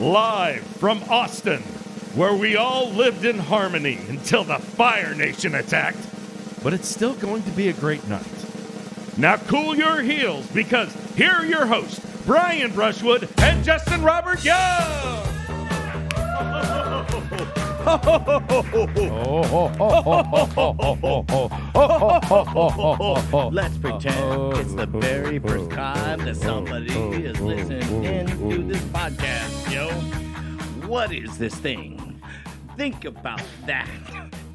Live from Austin, where we all lived in harmony until the Fire Nation attacked. But it's still going to be a great night. Now cool your heels, because here are your hosts, Brian Brushwood and Justin Robert Young! Let's pretend it's the very first time that somebody is listening in to this podcast, yo. What is this thing? Think about that.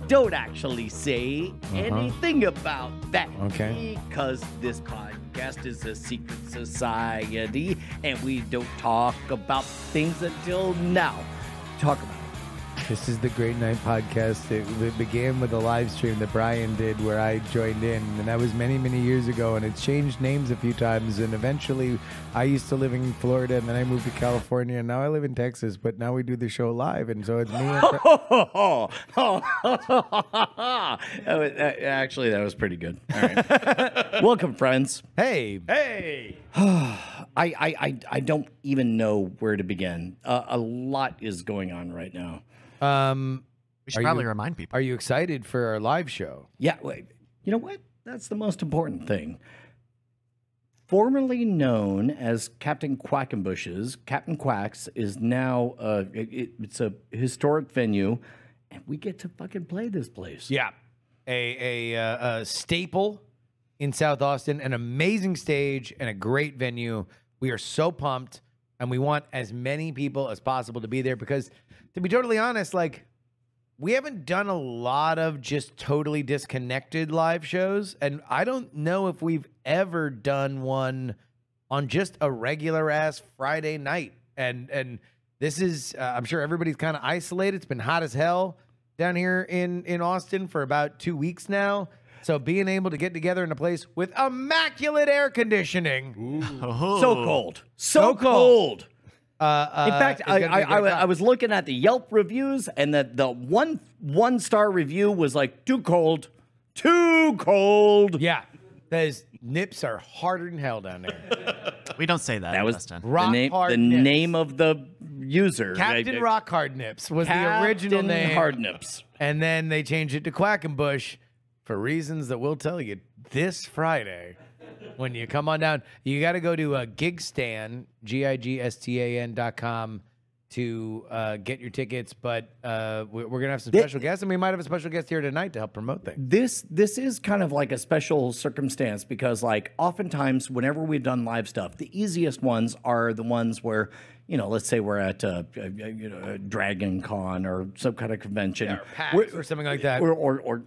Don't actually say anything about that. Okay. Because this podcast is a secret society, and we don't talk about things until now. Talk about it. This is the Great Night podcast. It began with a live stream that Brian did where I joined in, and that was many, many years ago, and it changed names a few times, and eventually I used to live in Florida, and then I moved to California, and now I live in Texas, but now we do the show live, and so it's me and actually, that was pretty good. All right. Welcome, friends. Hey. I don't even know where to begin. A lot is going on right now. We should probably remind people. Are you excited for our live show? Yeah. Wait, you know what? That's the most important thing. Formerly known as Captain Quackenbush's, Captain Quacks is now it's a historic venue, and we get to fucking play this place. Yeah, a staple in South Austin, an amazing stage and a great venue. We are so pumped, and we want as many people as possible to be there because, to be totally honest, like, we haven't done a lot of just totally disconnected live shows, and I don't know if we've ever done one on just a regular ass Friday night. And this is, I'm sure everybody's kind of isolated. It's been hot as hell down here in Austin for about 2 weeks now. So being able to get together in a place with immaculate air conditioning, so cold. In fact, I was looking at the Yelp reviews, and the one-star review was like, too cold. Yeah, those nips are harder than hell down there. We don't say that. That was the name of the user. Captain Rock Hard Nips was the original name. Captain Hard Nips. And then they changed it to Quackenbush for reasons that we'll tell you this Friday. When you come on down, you got to go to Gigstan, Gigstan.com to get your tickets. But we're going to have some special guests, and we might have a special guest here tonight to help promote things. This is kind of like a special circumstance because, like, oftentimes whenever we've done live stuff, the easiest ones are the ones where, you know, let's say we're at a Dragon Con or some kind of convention, yeah, or PAX or something like that, or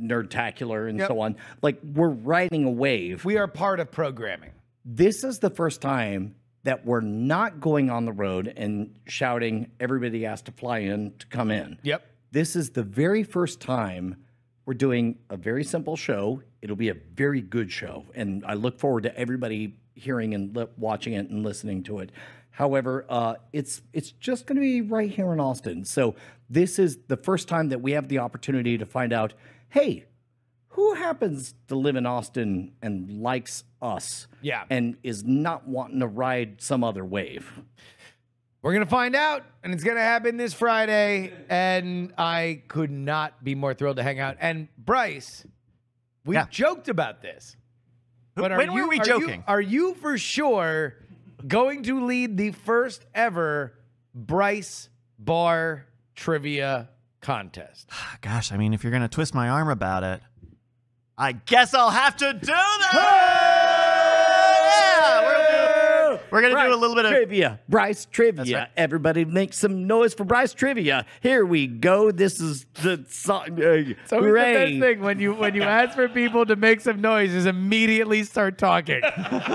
Nerdtacular and so on. Like, we're riding a wave. We are part of programming. This is the first time that we're not going on the road and shouting, everybody has to fly in to come in. Yep. This is the very first time we're doing a very simple show. It'll be a very good show, and I look forward to everybody hearing and watching it and listening to it. However, it's just going to be right here in Austin. So this is the first time that we have the opportunity to find out, hey, who happens to live in Austin and likes us and is not wanting to ride some other wave? We're going to find out, and it's going to happen this Friday, and I could not be more thrilled to hang out. And Bryce, we joked about this. But when were we joking? Are you for sure going to lead the first ever Bryce Bar Trivia contest? Gosh, I mean, if you're going to twist my arm about it, I guess I'll have to do that! Yeah! We're going to do a little bit of trivia. Bryce Trivia. Right. Everybody make some noise for Bryce Trivia. Here we go. This is the song. It's always the best thing when you ask for people to make some noise is immediately start talking. I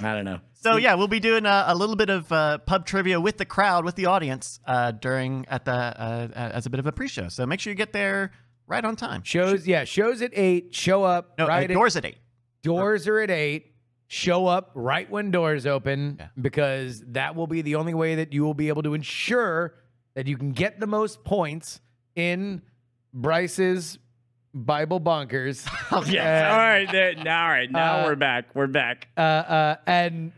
don't know. So, yeah, we'll be doing a little bit of pub trivia with the crowd, with the audience, as a bit of a pre-show. So make sure you get there right on time. Shows at 8. Show up. No, right doors at 8. Doors are at 8. Show up right when doors open because that will be the only way that you will be able to ensure that you can get the most points in Bryce's Bible Bonkers. Yes. All right. Now we're back. And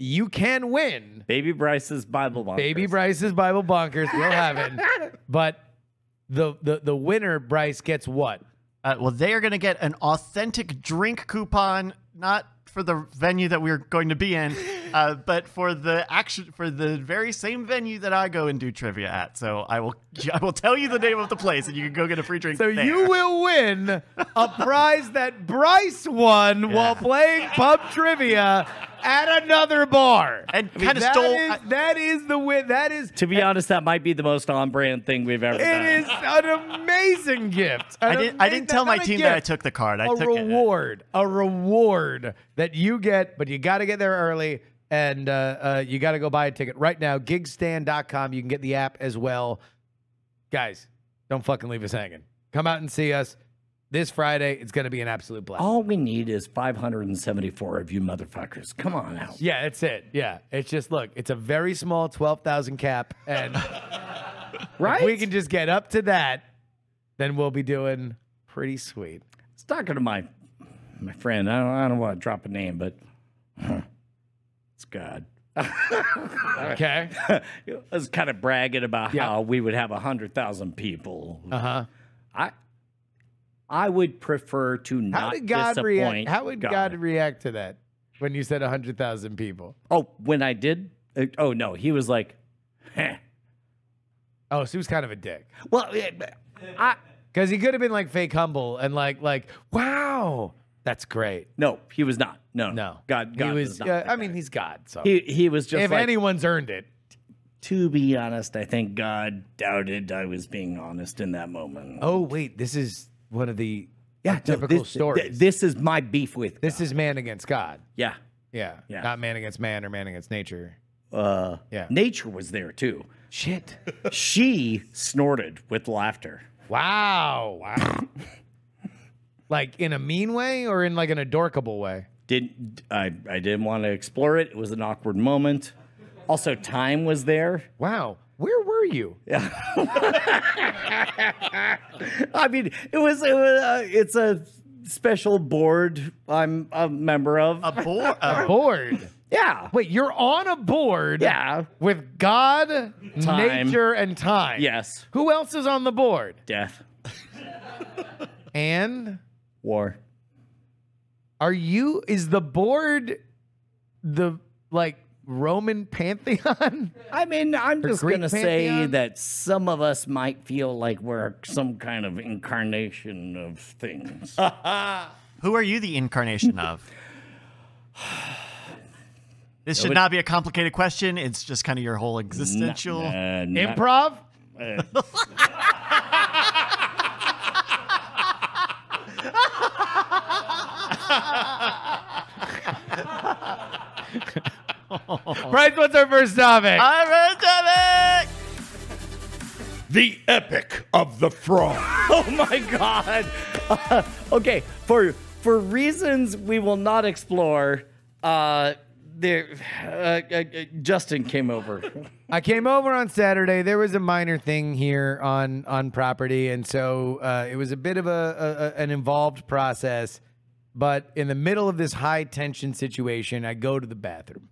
you can win. Baby Bryce's Bible Bonkers. Baby Bryce's Bible Bonkers. We'll have it. But the winner, Bryce, gets what? Well, they are going to get an authentic drink coupon, not for the venue that we're going to be in, but for the action, for the very same venue that I go and do trivia at. So I will tell you the name of the place, and you can go get a free drink. So there. You will win a prize that Bryce won while playing pub trivia at another bar, and kind of stole. That is the win. That is, to be honest, that might be the most on-brand thing we've ever done. It is an amazing gift. I didn't tell my team that I took the card. A reward that you get, but you got to get there early, and you got to go buy a ticket right now. Gigstan.com. You can get the app as well, guys. Don't fucking leave us hanging. Come out and see us. This Friday, it's going to be an absolute blast. All we need is 574 of you motherfuckers. Come on out. Yeah, that's it. Yeah. It's just, look, it's a very small 12,000 cap. And right? If we can just get up to that, then we'll be doing pretty sweet. I was talking to my friend. I don't want to drop a name, but it's God. Okay. I was kind of bragging about how we would have 100,000 people. Uh-huh. I would prefer to not disappoint. How would God react to that when you said 100,000 people? Oh, when I did? Oh, no. He was like, heh. Oh, so he was kind of a dick. Well, because he could have been like fake humble and like, wow, that's great. No, he was not. No. God was not. I mean, he's God. So he was just, if like, anyone's earned it. To be honest, I think God doubted I was being honest in that moment. Oh, wait. This is one of the typical stories. This is my beef with God. This is man against God. Yeah. Yeah. Not man against man or man against nature. Nature was there too. Shit. She snorted with laughter. Wow. Like in a mean way or in like an adorkable way? I didn't want to explore it. It was an awkward moment. Also, time was there. Wow. Where were you? Yeah. I mean, it's a special board I'm a member of. A board? Yeah. Wait, you're on a board? Yeah. With God, time. Nature, and time. Yes. Who else is on the board? Death. And? War. Is the board Roman pantheon? I mean, I'm just going to say that some of us might feel like we're some kind of incarnation of things. Who are you the incarnation of? This should not be a complicated question. It's just kind of your whole existential improv? Bryce, what's our first topic? Our first topic! The Epic of the Frog. Oh my God. Okay, for reasons we will not explore, Justin came over. I came over on Saturday. There was a minor thing here on property, and so it was a bit of an involved process. But in the middle of this high-tension situation, I go to the bathroom.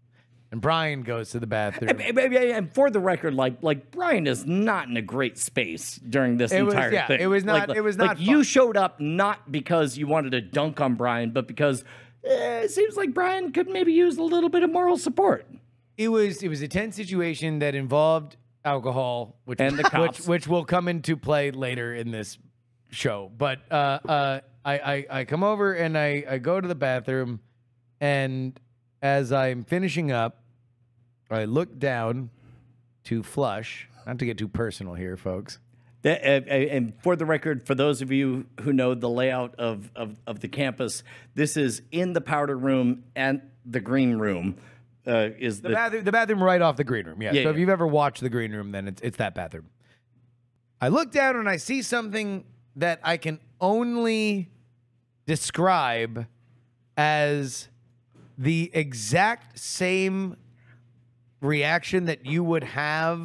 And Brian goes to the bathroom. And for the record, like Brian is not in a great space during this entire thing. It was not. It was not. Like, you showed up not because you wanted to dunk on Brian, but because it seems like Brian could maybe use a little bit of moral support. It was a tense situation that involved alcohol, which will come into play later in this show. But I come over and I go to the bathroom, and as I'm finishing up, I look down to flush. Not to get too personal here, folks. And for the record, for those of you who know the layout of the campus, this is in the powder room and the green room. Is the bathroom right off the green room. Yeah. So if you've ever watched the green room, then it's that bathroom. I look down and I see something that I can only describe as the exact same reaction that you would have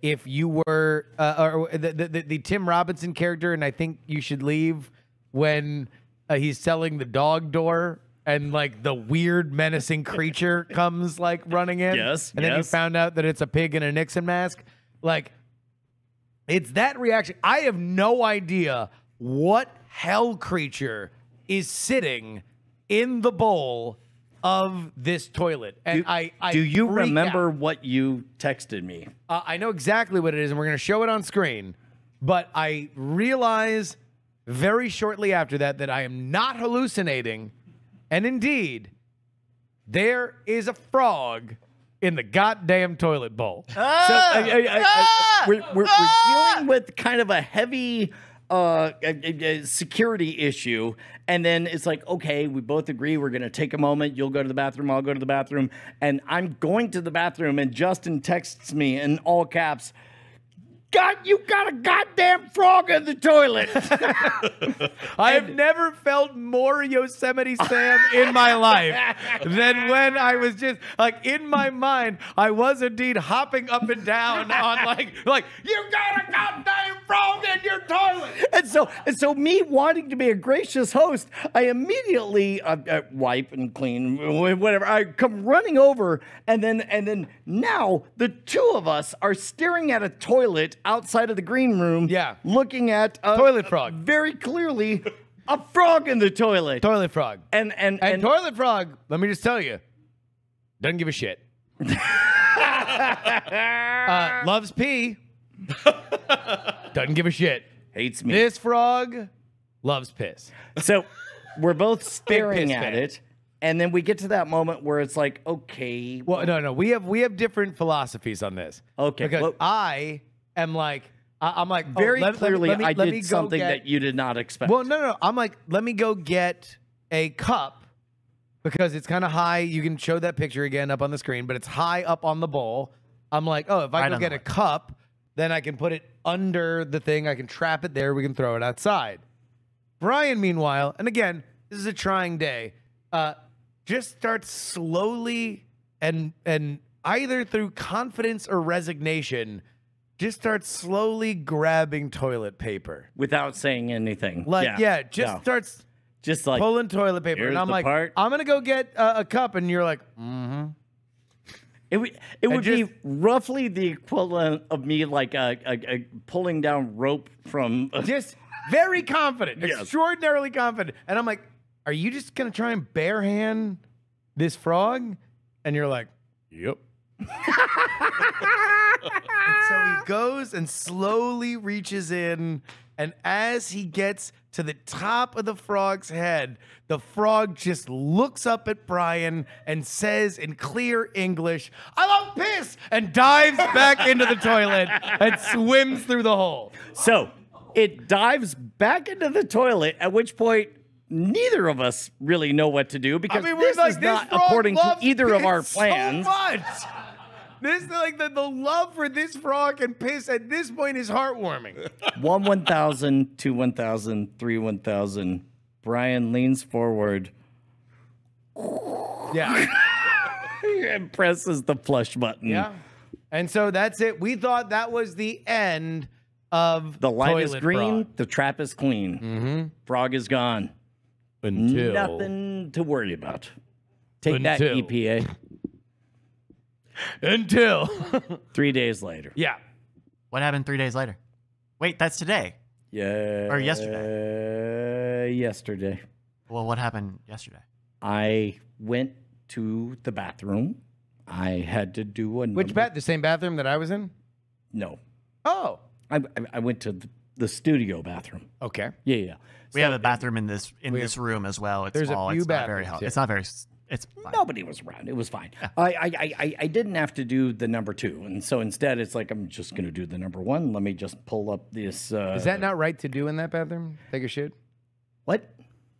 if you were, or the Tim Robinson character, and I Think You Should Leave, when he's selling the dog door and like the weird menacing creature comes like running in. Yes. And then you found out that it's a pig in a Nixon mask. Like, it's that reaction. I have no idea what hell creature is sitting in the bowl of this toilet. And I do you remember what you texted me? I know exactly what it is, and we're going to show it on screen. But I realize very shortly after that that I am not hallucinating. And indeed, there is a frog in the goddamn toilet bowl. Ah, so we're dealing with kind of a heavy security issue. And then it's like, okay, we both agree we're going to take a moment. You'll go to the bathroom. I'll go to the bathroom. And I'm going to the bathroom. And Justin texts me in all caps, God, you got a goddamn frog in the toilet. I have never felt more Yosemite Sam in my life than when I was just like, in my mind, I was indeed hopping up and down on like you got a goddamn frog in your toilet. And so me wanting to be a gracious host, I immediately wipe and clean, whatever. I come running over, and then now the two of us are staring at a toilet outside of the green room, looking at a toilet frog. Very clearly, a frog in the toilet. Toilet frog. And toilet frog, let me just tell you, doesn't give a shit. Loves pee. Doesn't give a shit. Hates me. This frog loves piss. So we're both staring at it. And then we get to that moment where it's like, okay. Well, no. We have different philosophies on this. Okay. Because I'm like, very clearly, I did something that you did not expect. Well, no. I'm like, let me go get a cup because it's kind of high. You can show that picture again up on the screen, but it's high up on the bowl. I'm like, oh, if I go get a cup, then I can put it under the thing. I can trap it there. We can throw it outside. Brian, meanwhile, and again, this is a trying day, just starts slowly and either through confidence or resignation, just starts slowly grabbing toilet paper without saying anything. Like, starts just like pulling toilet paper, and I'm like, I'm gonna go get a cup, and you're like, It would be roughly the equivalent of me like pulling down rope from just very confident, extraordinarily confident, and I'm like, are you just gonna try and bare hand this frog? And you're like, yep. And so he goes and slowly reaches in, and as he gets to the top of the frog's head, the frog just looks up at Brian and says in clear English, I love piss, and dives back into the toilet and swims through the hole. So it dives back into the toilet, at which point neither of us really know what to do, because this is not according to either of our plans. So much. This, like, the love for this frog and piss at this point is heartwarming. 1,000, 2,000, 3,000. Brian leans forward. Yeah. And presses the flush button. Yeah. And so that's it. We thought that was the end of the light is green, frog. The trap is clean. Mm-hmm. Frog is gone. Until. Nothing to worry about. Take that, EPA. Until 3 days later. Yeah. What happened 3 days later? Wait, that's today. Yeah. Or yesterday. Yesterday. Well, what happened yesterday? I went to the bathroom. I had to do a Which bathroom? The same bathroom that I was in? No. Oh. I went to the studio bathroom. Okay. Yeah, yeah. We have a bathroom in this room as well. It's small. It's not very hot. It's not very... It's fine. Nobody was around. It was fine. I didn't have to do the number two, and so instead it's like, I'm just going to do the number one. Let me just pull up this. Is that not right to do in that bathroom? Take a shit? What?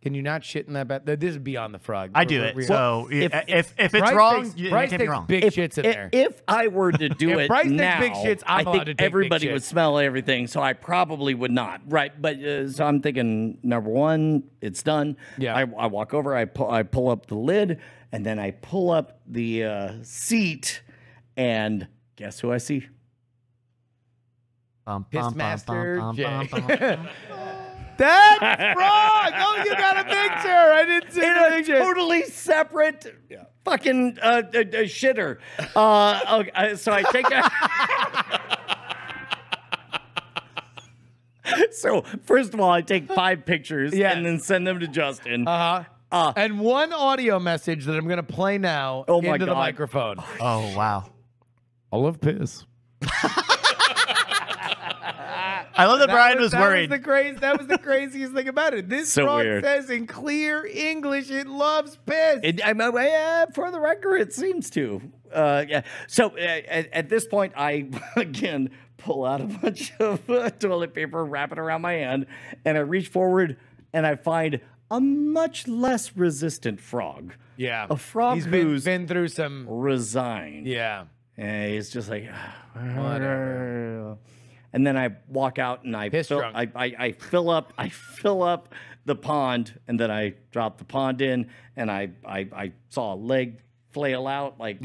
Can you not shit in that bathroom? This is beyond the frog. I do it. So if it's wrong, you can't be wrong. Big shits in there. If I were to do it now, big shits, I think everybody would smell everything, so I probably would not. Right, but so I'm thinking number one, it's done. Yeah. I walk over, I pull up the lid, and then I pull up the seat, and guess who I see? Pissmaster Jay. That's wrong. Oh, you got a picture. I didn't see the picture. Totally separate fucking shitter. Okay, so I take that. So first of all, I take 5 pictures and then send them to Justin. And one audio message that I'm going to play now into the microphone. Oh, wow. I love piss. I love that Brian was worried. That was the craziest thing about it. This frog says in clear English, it loves piss. For the record, it seems to. So at this point, I, again, pull out a bunch of toilet paper, wrap it around my hand, and I reach forward, and I find a much less resistant frog. Yeah. A frog who's been through some... Resigned. Yeah. And he's just like... Whatever. And then I walk out and I fill up the pond, and then I drop the pond in, and I saw a leg flail out. Like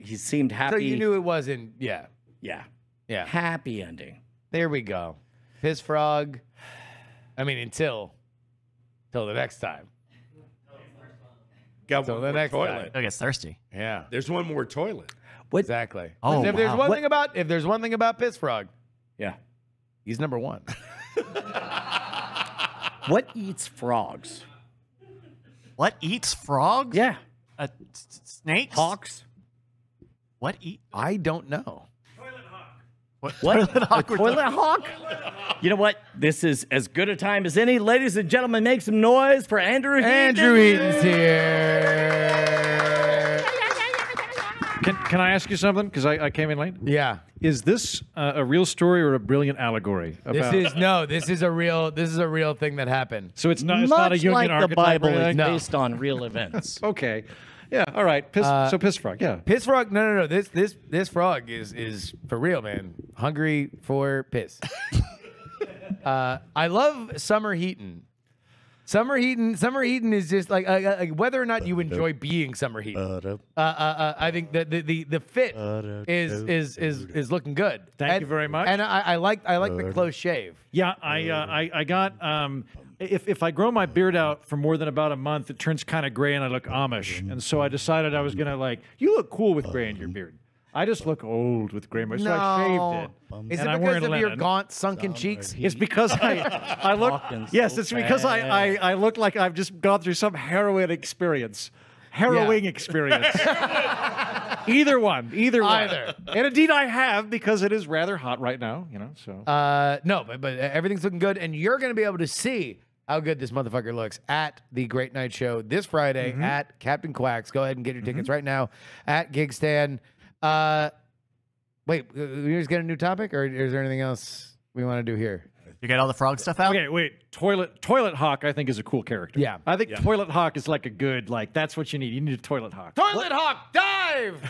he seemed happy. So you knew it wasn't. Yeah. Yeah. Yeah. Happy ending. There we go. Piss frog. I mean, until the next time. Got one more toilet. I gets thirsty. Yeah. There's one more toilet. What? Exactly. Oh, if there's one thing about piss frog. Yeah. He's number one. What eats frogs? What eats frogs? Yeah. Snakes? Hawks? What eat? I don't know. Toilet hawk. What? Toilet hawk? Toilet hawk? You know what? This is as good a time as any. Ladies and gentlemen, make some noise for Andrew Heaton. Andrew Heaton's here. Can I ask you something? Because I came in late. Yeah. Is this a real story or a brilliant allegory? This is a real thing that happened. So it's not. Much it's not a Jungian like archetype. The Bible is based on real events. Okay. Yeah. All right. Piss frog. Yeah. Piss frog. No. This frog is for real, man. Hungry for piss. I love Summer Heaton. Summer Heaton is just like whether or not you enjoy being Summer Heaton. I think that the fit is looking good. Thank you very much. And I like the close shave. Yeah, I got if I grow my beard out for more than about a month, it turns kind of gray and I look Amish. And so I decided I was gonna you look cool with gray in your beard. I just look old with gray mustache. So I shaved it. Is it because of your gaunt, sunken cheeks? It's because I look. Yes, it's because I look like I've just gone through some harrowing experience. Either one. And indeed, I have, because it is rather hot right now. You know, so no, but everything's looking good, and you're going to be able to see how good this motherfucker looks at the Great Night Show this Friday at Captain Quacks. Go ahead and get your tickets right now at Gigstan. Wait, we just get a new topic, or is there anything else we want to do here? You get all the frog stuff out? Okay, wait. Toilet Hawk, I think, is a cool character. Yeah. I think Toilet Hawk is like a good, that's what you need. You need a Toilet Hawk. Toilet Hawk, dive!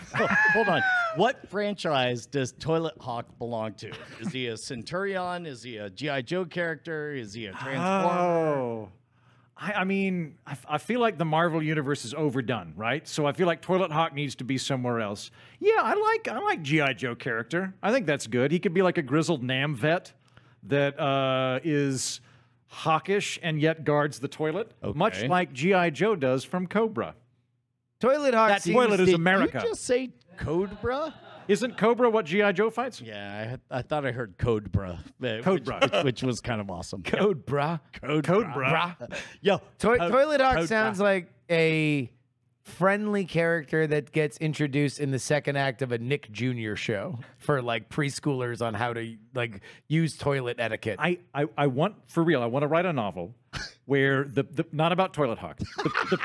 Hold on. What franchise does Toilet Hawk belong to? Is he a Centurion? Is he a G.I. Joe character? Is he a Transformer? Oh. I mean, I feel like the Marvel universe is overdone, right? So I feel like Toilet Hawk needs to be somewhere else. Yeah, I like G.I. Joe character. I think that's good. He could be like a grizzled NAM vet that is hawkish and yet guards the toilet, much like G.I. Joe does from Cobra. Toilet Hawk. That toilet is America. Did you just say Cobra? Isn't Cobra what G.I. Joe fights? Yeah, I thought I heard Codebra. Which was kind of awesome. Codebra. Codebra. Yo, Toilet Hawk sounds like a friendly character that gets introduced in the second act of a Nick Jr. show for preschoolers on how to use toilet etiquette. I want, for real, I want to write a novel where not about Toilet Hawk. The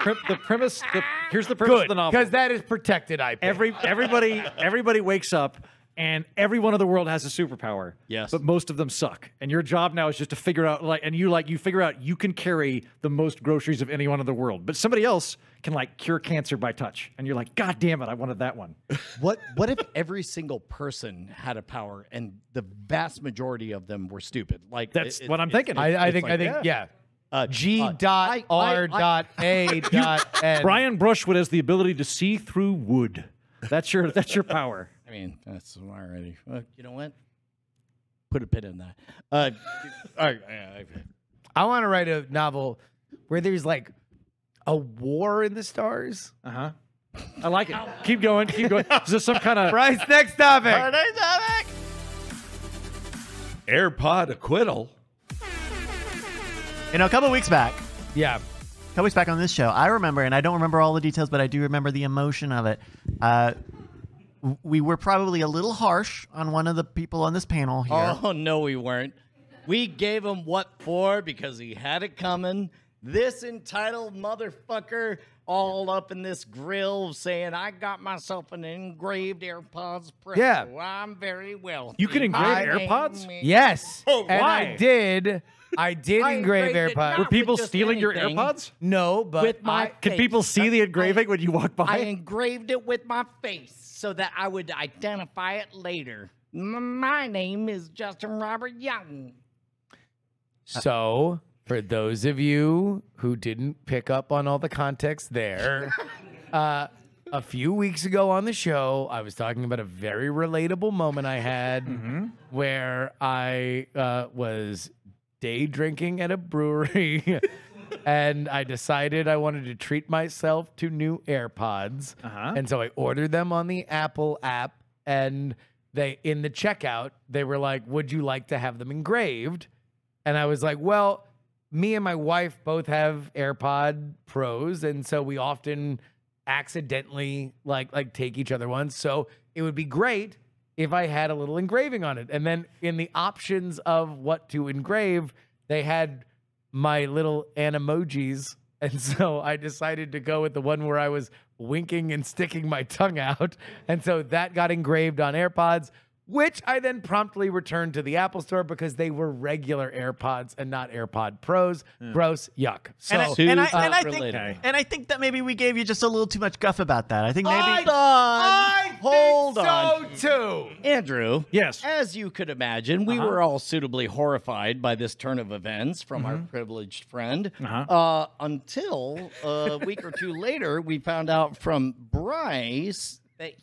premise, here's the premise of the novel. Because that is protected IP. Everybody wakes up and everyone in the world has a superpower. Yes. But most of them suck. And your job now is just to figure out you figure out you can carry the most groceries of anyone in the world. But somebody else can cure cancer by touch. And you're like, God damn it, I wanted that one. What if every single person had a power and the vast majority of them were stupid? That's what I'm thinking. I think G.R.A. Brian Brushwood has the ability to see through wood. That's your power. I mean, that's already. You know what? Put a pin in that. All right. I want to write a novel where there's like a war in the stars. Uh-huh. I like it. Keep going. Keep going. Is this some kind of... Bryce, next topic. Our next topic. AirPod acquittal. You know, a couple weeks back. Yeah. A couple weeks back on this show, I remember, and I don't remember all the details, but I do remember the emotion of it. We were probably a little harsh on one of the people on this panel here. Oh, no, we weren't. We gave him what for because he had it coming. This entitled motherfucker all up in this grill saying, I got myself an engraved AirPods Pro. Yeah. I'm very wealthy. You can engrave AirPods? Yes. Oh, and why? I did engrave AirPods. Were people stealing your AirPods? No, but with my face. Can people see the engraving when you walk by? I engraved it with my face so that I would identify it later. My name is Justin Robert Young. So, for those of you who didn't pick up on all the context there, a few weeks ago on the show, I was talking about a very relatable moment I had where I was day drinking at a brewery, and I decided I wanted to treat myself to new AirPods, and so I ordered them on the Apple app, and they in the checkout, they were like, would you like to have them engraved? And I was like, well, me and my wife both have AirPod Pros, and so we often accidentally like take each other ones, so it would be great if I had a little engraving on it. And then in the options of what to engrave, they had my little animojis. And so I decided to go with the one where I was winking and sticking my tongue out. And so that got engraved on AirPods, which I then promptly returned to the Apple store because they were regular AirPods and not AirPod Pros. Yeah. Gross, yuck. So, and I think that maybe we gave you just a little too much guff about that. I think maybe... Hold on. I think so too. Andrew, yes. As you could imagine, we were all suitably horrified by this turn of events from our privileged friend. Until a week or two later, we found out from Bryce...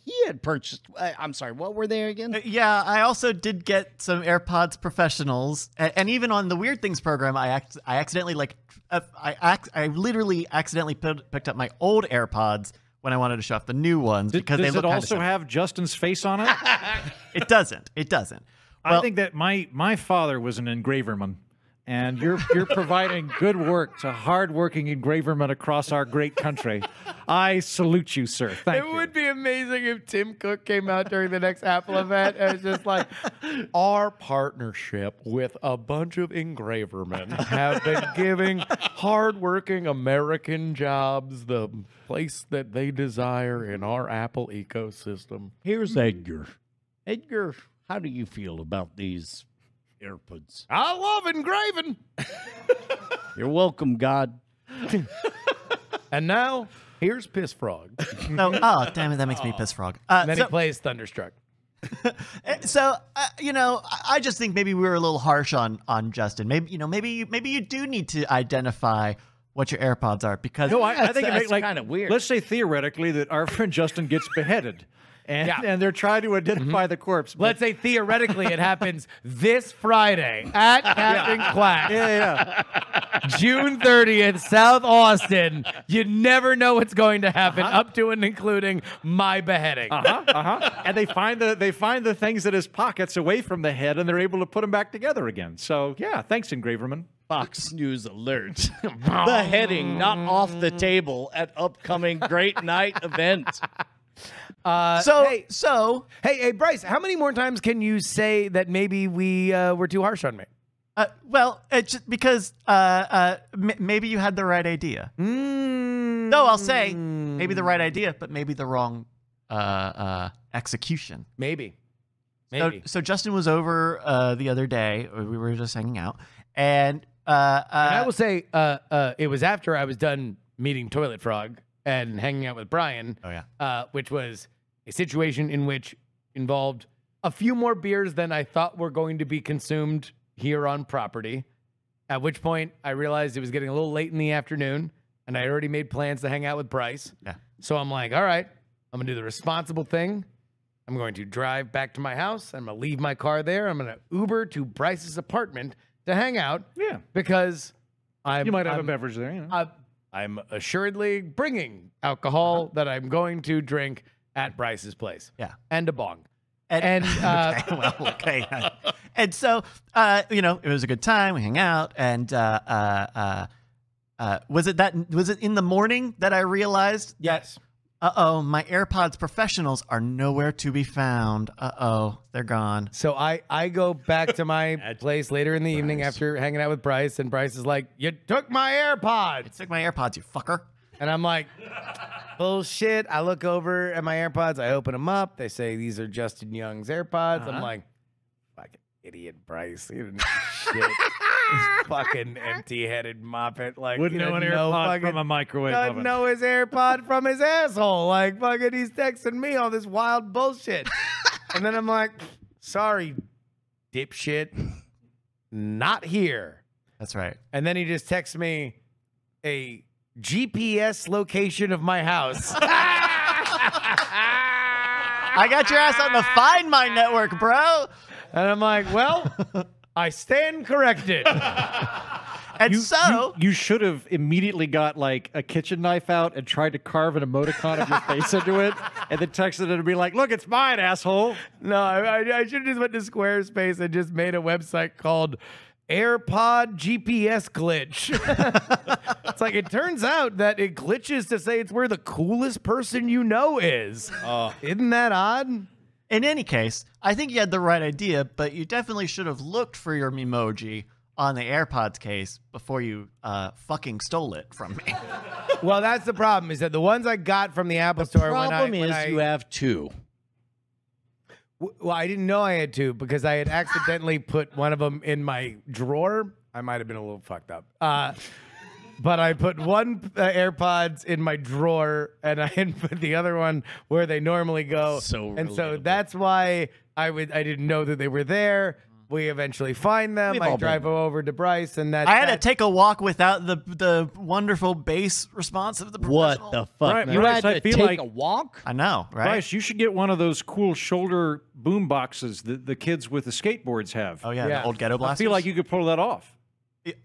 He had purchased, I'm sorry, what were they again? Yeah, I also did get some AirPods Professionals. And even on the Weird Things program, I literally accidentally picked up my old AirPods when I wanted to show off the new ones. Does it also have Justin's face on it? It doesn't. It doesn't. Well, I think that my father was an engraverman. And you're providing good work to hardworking engravermen across our great country. I salute you, sir. Thank you. It would be amazing if Tim Cook came out during the next Apple event and was just like, our partnership with a bunch of engravermen have been giving hardworking American jobs the place that they desire in our Apple ecosystem. Here's Edgar. Edgar, how do you feel about these AirPods? I love engraving. You're welcome, God. And now, here's Piss Frog. Oh, damn it, that makes me Piss Frog. And then he plays Thunderstruck. So, you know, I just think maybe we were a little harsh on Justin. Maybe, you know, maybe you do need to identify what your AirPods are, because no, I think it's like, kind of weird. Let's say theoretically that our friend Justin gets beheaded. And they're trying to identify the corpse. Let's say theoretically it happens this Friday at Captain Quack. June 30th, South Austin. You never know what's going to happen, up to and including my beheading. And they find the things in his pockets away from the head, and they're able to put them back together again. So yeah, thanks, engraverman. Fox News alert. Beheading not off the table at upcoming Great Night event. Hey, Bryce, how many more times can you say that maybe we were too harsh on me? Well, it's just because maybe you had the right idea. No, I'll say maybe the right idea, but maybe the wrong execution. Maybe. So Justin was over the other day. We were just hanging out, and I will say it was after I was done meeting Toilet Frog and hanging out with Brian, which was a situation in which involved a few more beers than I thought were going to be consumed here on property, at which point I realized it was getting a little late in the afternoon, and I already made plans to hang out with Bryce. Yeah. So I'm like, all right, I'm going to do the responsible thing. I'm going to drive back to my house. I'm going to leave my car there. I'm going to Uber to Bryce's apartment to hang out because You might have a beverage there. You know. I'm assuredly bringing alcohol that I'm going to drink at Bryce's place. Yeah. And a bong. And so, you know, it was a good time. We hang out. And was it in the morning that I realized? Yes. Uh-oh, my AirPods professionals are nowhere to be found. Uh-oh, they're gone. So I go back to my place later in the evening after hanging out with Bryce, and Bryce is like, you took my AirPods. You took my AirPods, you fucker. And I'm like, bullshit. I look over at my AirPods. I open them up. They say, these are Justin Young's AirPods. I'm like, fucking idiot Bryce. He didn't do shit. This fucking empty-headed moppet, like, wouldn't know an AirPod from a microwave oven. Doesn't know his AirPod from his asshole. Like, fucking, he's texting me all this wild bullshit. And then I'm like, sorry, dipshit, not here. That's right. And then he just texts me a GPS location of my house. I got your ass on the Find My network, bro. And I'm like, well... I stand corrected. And you should have immediately got like a kitchen knife out and tried to carve an emoticon of your face into it, and then texted it and be like, "Look, it's mine, asshole." No, I should have just went to Squarespace and just made a website called AirPod GPS Glitch. It's like, it turns out that it glitches to say it's where the coolest person you know is. Isn't that odd? In any case, I think you had the right idea, but you definitely should have looked for your Memoji on the AirPods case before you fucking stole it from me. Well, that's the problem, is that the ones I got from the Apple Store... The problem is you have two. Well, I didn't know I had two because I had accidentally put one of them in my drawer. I might have been a little fucked up. But I put one AirPods in my drawer, and I put the other one where they normally go. So relatable. And so that's why I didn't know that they were there. We eventually find them. I drive over to Bryce, and that I had to take a walk without the wonderful bass response of the professional. What the fuck? Right, you had to take a walk? I know, right? Bryce, you should get one of those cool shoulder boom boxes that the kids with the skateboards have. Oh, yeah, yeah. The old ghetto blasters. I feel like you could pull that off.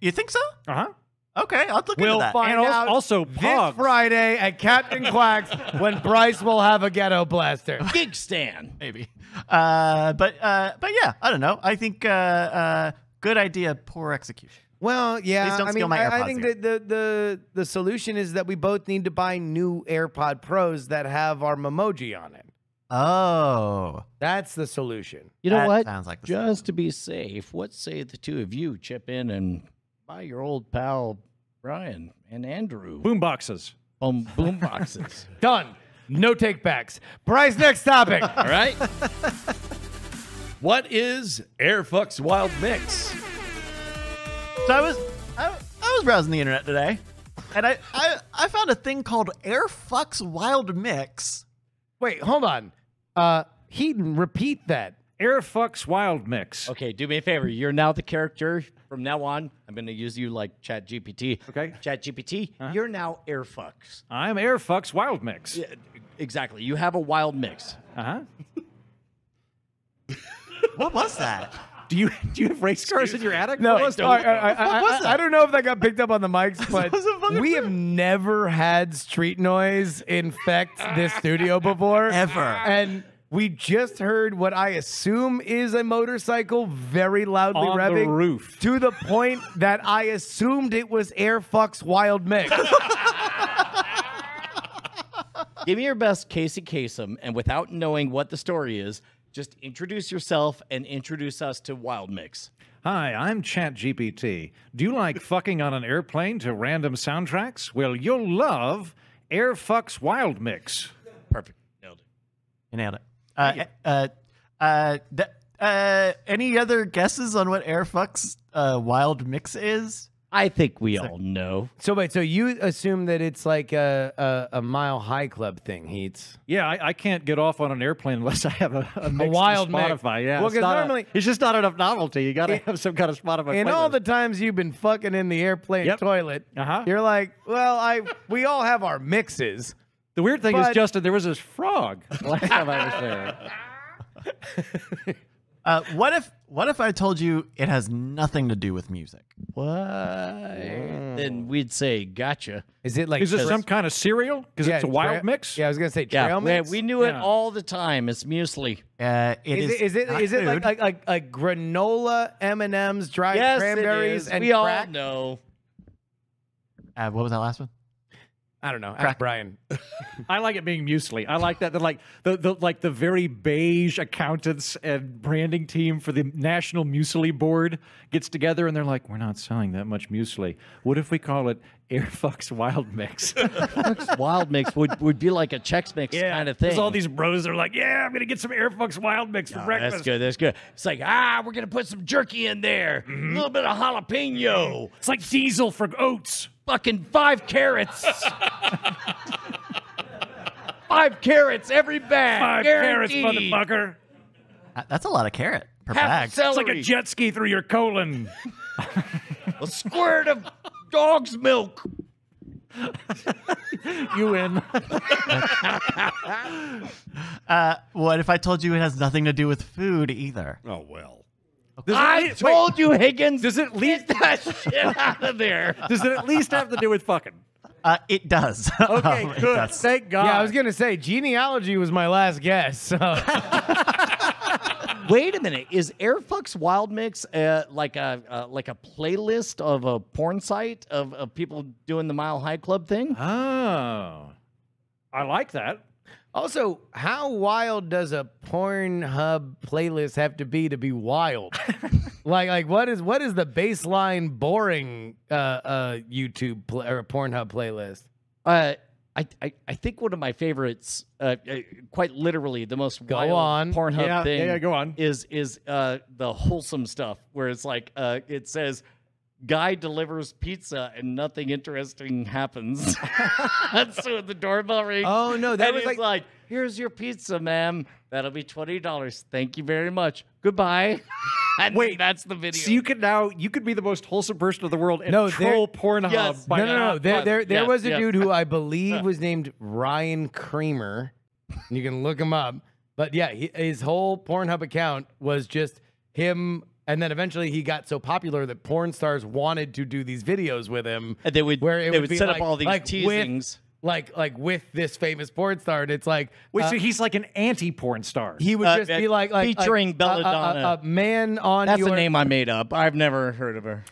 You think so? Uh-huh. Okay, I'll look into that. We'll find out also this Friday at Captain Quacks when Bryce will have a ghetto blaster. Gigstan, maybe. But yeah, I don't know. I think good idea, poor execution. Well, yeah. Please don't steal my AirPods. I think that the solution is that we both need to buy new AirPod Pros that have our Memoji on it. Oh, that's the solution. You know what? Sounds like the solution. Just to be safe, what say the two of you chip in and buy your old pal Brian and Andrew boomboxes. Boomboxes. Done. No take backs. Bryce, next topic. All right. What is Airfuck's Wild Mix? So I was browsing the internet today, and I found a thing called Airfuck's Wild Mix. Wait, hold on. Heaton, repeat that. Airfuck's Wild Mix. Okay, do me a favor. You're now the character. From now on, I'm going to use you like ChatGPT. Okay. ChatGPT, you're now Airfuck's. I'm Airfuck's Wild Mix. Yeah, exactly. You have a wild mix. What was that? Do you have race cars in your attic? No, I don't know if that got picked up on the mics, but we have never had street noise infect this studio before. Ever. And... we just heard what I assume is a motorcycle very loudly on revving the roof, to the point that I assumed it was Airfuck's Wild Mix. Give me your best Casey Kasem, and without knowing what the story is, just introduce yourself and introduce us to Wild Mix. Hi, I'm ChatGPT. Do you like fucking on an airplane to random soundtracks? Well, you'll love Airfuck's Wild Mix. Perfect. Nailed it. You nailed it. Any other guesses on what Airfuck's Wild Mix is? I think we all know. So wait, so you assume that it's like a Mile High Club thing, Heats? Yeah, I can't get off on an airplane unless I have a mix wild to Spotify. Mix. Yeah, well, it's just not enough novelty. You got to have some kind of Spotify. And all the times you've been fucking in the airplane toilet, you're like, well, we all have our mixes. The weird thing is, Justin, there was this frog last time I was there. What if I told you it has nothing to do with music? What? Yeah. Then we'd say, gotcha. Is it like? Is it some kind of cereal? Because it's a wild mix. Yeah, I was gonna say trail mix. We knew it all the time. It's muesli. Is it like granola, M&Ms, dried cranberries, and crack? We all know. What was that last one? I don't know. Ask Brian. I like it being muesli. I like that. They're like the very beige accountants and branding team for the National Muesli Board gets together and they're like, we're not selling that much muesli. What if we call it Airfox Wild Mix? Airfox Wild Mix would be like a Chex Mix kind of thing. Because all these bros are like, yeah, I'm gonna get some Airfox Wild Mix for breakfast. That's good. That's good. It's like we're gonna put some jerky in there, a little bit of jalapeno. It's like diesel for oats. Fucking 5 carrots. 5 carrots every bag. 5 guaranteed. Carrots, motherfucker. That's a lot of carrot per bag. Celery. It's like a jet ski through your colon. A squirt of dog's milk. You win. What if I told you it has nothing to do with food either? Oh, well. Okay. I told you, Higgins. Does it at least get that shit out of there? Does it at least have to do with fucking? It does. Okay, good. Does. Thank God. Yeah, I was gonna say genealogy was my last guess. So. Wait a minute. Is Airfox Wild Mix like a playlist of a porn site of people doing the Mile High Club thing? Oh, I like that. Also, how wild does a Pornhub playlist have to be wild? like what is the baseline boring YouTube or Pornhub playlist? I think one of my favorites, quite literally, the most wild Pornhub thing. Yeah, go on. Is the wholesome stuff where it's like it says. Guy delivers pizza and nothing interesting happens. So the doorbell rings. Oh no, that was like, here's your pizza, ma'am. That'll be $20. Thank you very much. Goodbye. And wait, that's the video. So you could be the most wholesome person in the world and troll Pornhub. Yes. No. There was a dude who I believe was named Ryan Creamer. You can look him up. But yeah, his whole Pornhub account was just him. And then eventually he got so popular that porn stars wanted to do these videos with him. And they would set up all these teasings. Like with this famous porn star. And it's like... Wait, so he's like an anti-porn star. He would just be like featuring Belladonna. A man on That's a name I made up. I've never heard of her.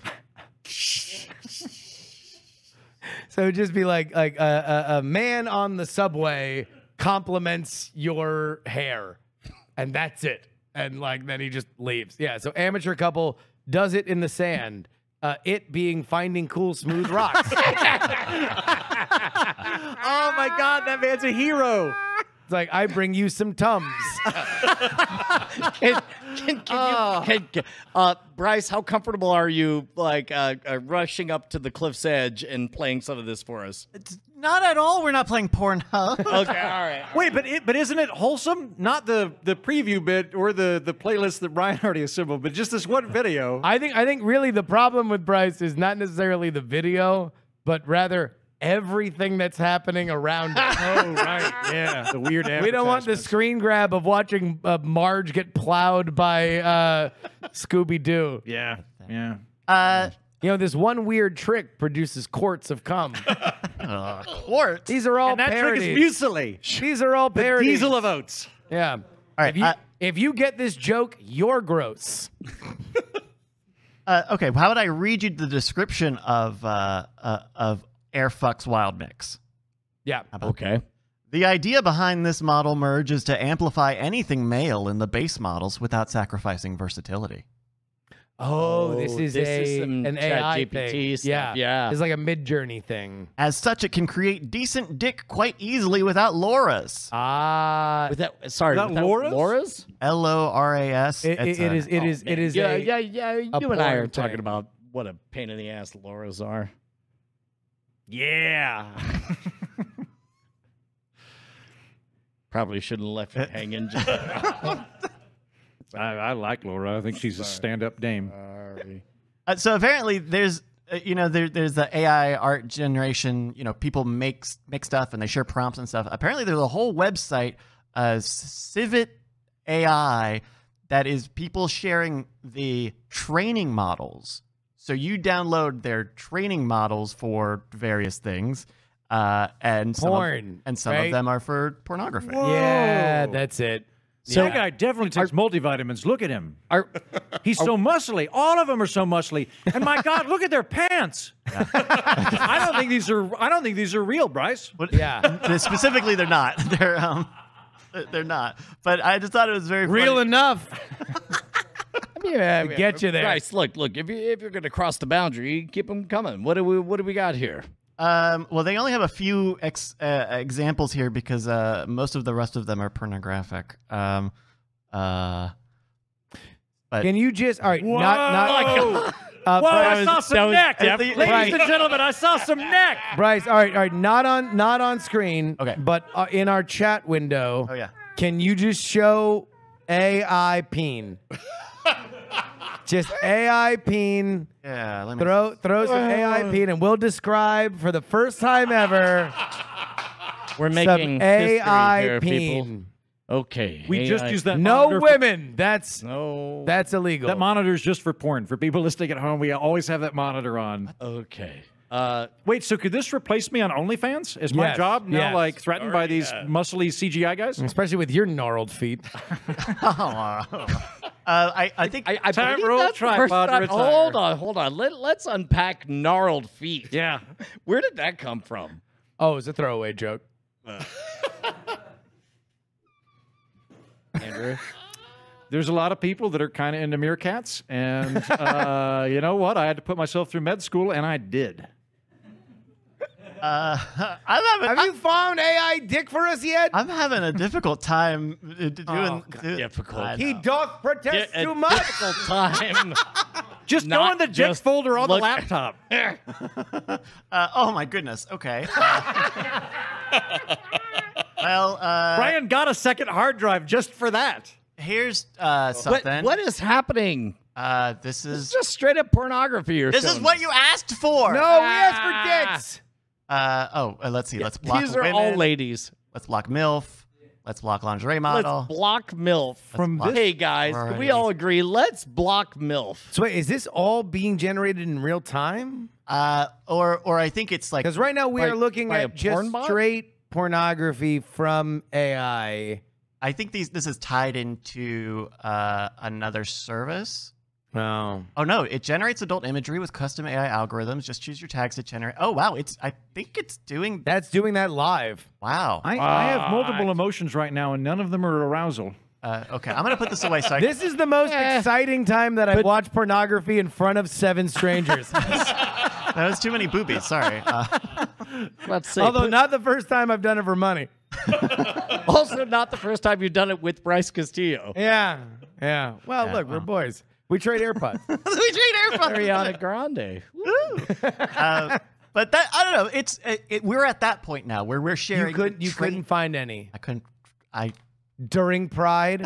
So it would just be like a man on the subway compliments your hair. And that's it. And like then he just leaves. Yeah, so amateur couple does it in the sand. It being finding cool smooth rocks. Oh my God, that man's a hero. It's like I bring you some Tums. Bryce, how comfortable are you rushing up to the cliff's edge and playing some of this for us? It's not at all. We're not playing Pornhub. Okay, all right. Wait, but isn't it wholesome? Not the preview bit or the playlist that Brian already assembled, but just this one video. I think really the problem with Bryce is not necessarily the video, but rather everything that's happening around. Oh right, yeah. The weird. We don't want the screen grab of watching Marge get plowed by Scooby Doo. Yeah, yeah. You know, this one weird trick produces quarts of cum. Quarts? These are all parodies. And that trick is muesli. These are all parodies. The diesel of oats. Yeah. All right. If you get this joke, you're gross. Okay, how would I read you the description of Airfox Wild Mix? Yeah. Okay. That? The idea behind this model merge is to amplify anything male in the base models without sacrificing versatility. Oh, this is an AI GPT stuff. Yeah. It's like a Midjourney thing. As such, it can create decent dick quite easily without Loras. Without Loras? L-O-R-A-S. It is. Yeah. You and I are talking about what a pain in the ass Loras are. Yeah. Probably shouldn't have left it hanging. I like Laura. I think she's a stand-up dame. So apparently, there's there's the AI art generation. You know, people make stuff and they share prompts and stuff. Apparently, there's a whole website, Civit AI, that is people sharing the training models. So you download their training models for various things, and porn, some of them are for pornography. Whoa. Yeah, that's it. So that guy definitely takes multivitamins. Look at him. He's so muscly. All of them are so muscly. And my God, look at their pants. Yeah. I don't think these are. I don't think these are real, Bryce. But, yeah, specifically, they're not. They're not. But I just thought it was very real funny. Enough. Yeah, get you there, Bryce. Look, look. If you're going to cross the boundary, keep them coming. What do we got here? Well, they only have a few examples here because most of the rest of them are pornographic. But can you just not Whoa, I saw some neck, ladies and gentlemen. I saw some neck, Bryce. All right, not on screen. Okay, but in our chat window. Oh yeah. Can you just show AI peen? Just AI peen. Yeah, let me throw some AI peen, and we'll describe for the first time ever. We're making some AI here, peen. People. Okay, we AI just use that. No women. That's illegal. That monitor is just for porn. For people listening at home, we always have that monitor on. Okay. Wait, so could this replace me on OnlyFans? Is my job now like threatened by these muscly CGI guys? Especially with your gnarled feet. I think I believe tripod. Hold on. Let's unpack gnarled feet. Yeah. Where did that come from? Oh, it was a throwaway joke. Andrew. There's a lot of people that are kind of into meerkats, and you know what? I had to put myself through med school, and I did. Have you found AI dick for us yet? I'm having a difficult time doing difficult. He doth protest too much. Difficult time. Just go in the dick folder on the laptop. Oh my goodness. Okay. Well, Brian got a second hard drive just for that. Here's something. What is happening? This is just straight up pornography. Or this is what you asked for. No, we asked for dicks. Let's see. Let's block women. These are all ladies. Let's block MILF. Let's block lingerie model. Let's block MILF. Hey, guys, can we all agree? Let's block MILF. So wait, is this all being generated in real time? Or I think it's like... Because right now we are looking at just straight pornography from AI. I think this is tied into another service. No. Oh no! It generates adult imagery with custom AI algorithms. Just choose your tags to generate. Oh wow! I think it's doing. That's doing that live. Wow. I have multiple emotions right now, and none of them are arousal. Okay, I'm gonna put this away. So this is the most exciting time that I've watched pornography in front of 7 strangers. That was too many boobies. Sorry. Let's see. Although not the first time I've done it for money. Also, not the first time you've done it with Bryce Castillo. Yeah. Yeah. Well, look, we're boys. We trade AirPods. We trade AirPods. Ariana Grande. But that, I don't know. It's we're at that point now where we're sharing. You couldn't find any. I couldn't. During Pride.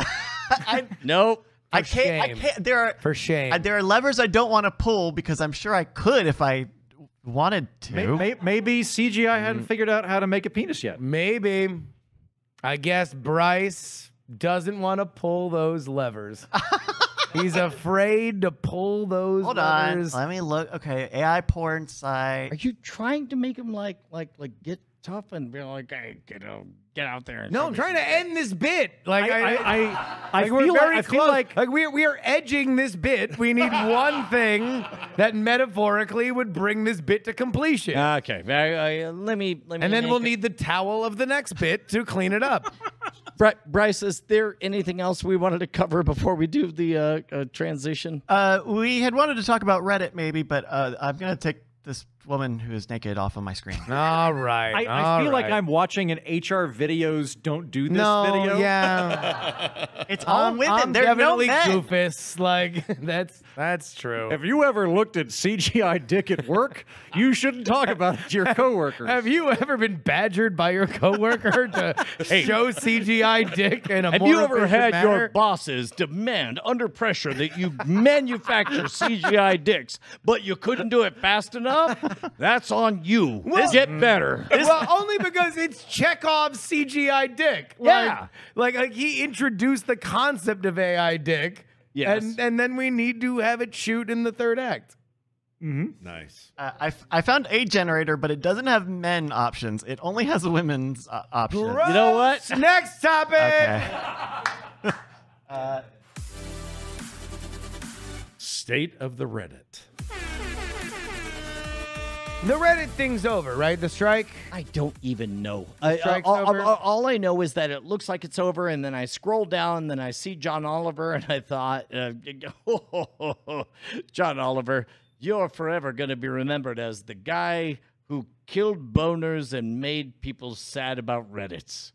Nope. I can't. Shame. I can't. There are for shame. There are levers I don't want to pull because I'm sure I could if I wanted to. Maybe CGI hadn't figured out how to make a penis yet. Maybe. I guess Bryce doesn't want to pull those levers. He's afraid to pull those levers. Hold on. Let me look. Okay, AI porn site. Are you trying to make him like get tough and be like, hey, get out there? And no, I'm trying to end this bit. Like I feel like we are edging this bit. We need one thing that metaphorically would bring this bit to completion. Okay, let me. And then we'll need the towel of the next bit to clean it up. Bryce, is there anything else we wanted to cover before we do the transition? We had wanted to talk about Reddit, maybe, but I'm going to take this woman who is naked off of my screen. All right. I feel like I'm watching an HR videos don't do this video. Yeah. It's all women. I'm definitely goofus. Like, that's true. Have you ever looked at CGI dick at work? You shouldn't talk about it to your coworkers. Have you ever been badgered by your coworker to show CGI dick in a more efficient manner? Have you ever had your bosses demand under pressure that you manufacture CGI dicks, but you couldn't do it fast enough? That's on you. Well, get better. Well, only because it's Chekhov's CGI dick. Like, yeah. Like he introduced the concept of AI dick. Yes. And then we need to have it shoot in the third act. Mm-hmm. Nice. I found a generator, but it doesn't have men options. It only has women's options. Gross. You know what? Next topic. Okay. State of the Reddit. The Reddit thing's over, right? The strike? I don't even know. All I know is that it looks like it's over, and then I scroll down, then I see John Oliver, and I thought, John Oliver, you're forever going to be remembered as the guy who killed boners and made people sad about Reddits.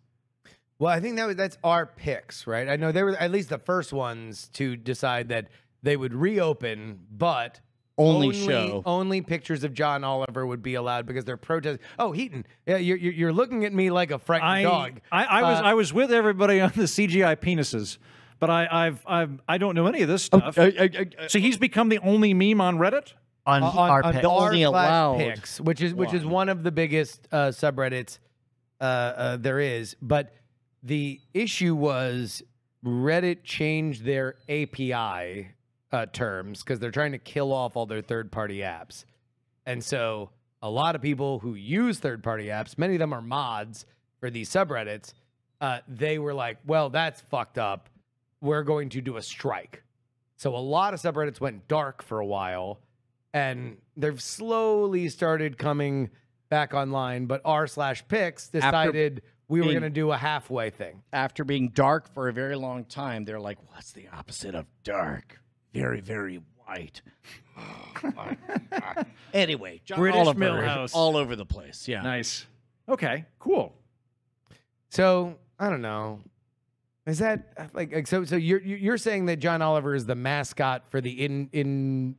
Well, I think that's our picks, right? I know they were at least the first ones to decide that they would reopen, but only pictures of John Oliver would be allowed because they're protesting. Oh, Heaton, yeah, you're looking at me like a frightened dog. I was with everybody on the CGI penises. But I don't know any of this stuff. So he's become the only meme on Reddit on r/pix, which is one of the biggest subreddits there is. But the issue was Reddit changed their API terms because they're trying to kill off all their third-party apps, and so a lot of people who use third-party apps, many of them are mods for these subreddits. They were like, "Well, that's fucked up. We're going to do a strike." So a lot of subreddits went dark for a while, and they've slowly started coming back online, but r/pix decided we were going to do a halfway thing. After being dark for a very long time, they're like, what's the opposite of dark? Very, very white. Oh, anyway, John Oliver all over the place. Yeah. Nice. Okay, cool. So, I don't know. Is that like so? So you're saying that John Oliver is the mascot for the inability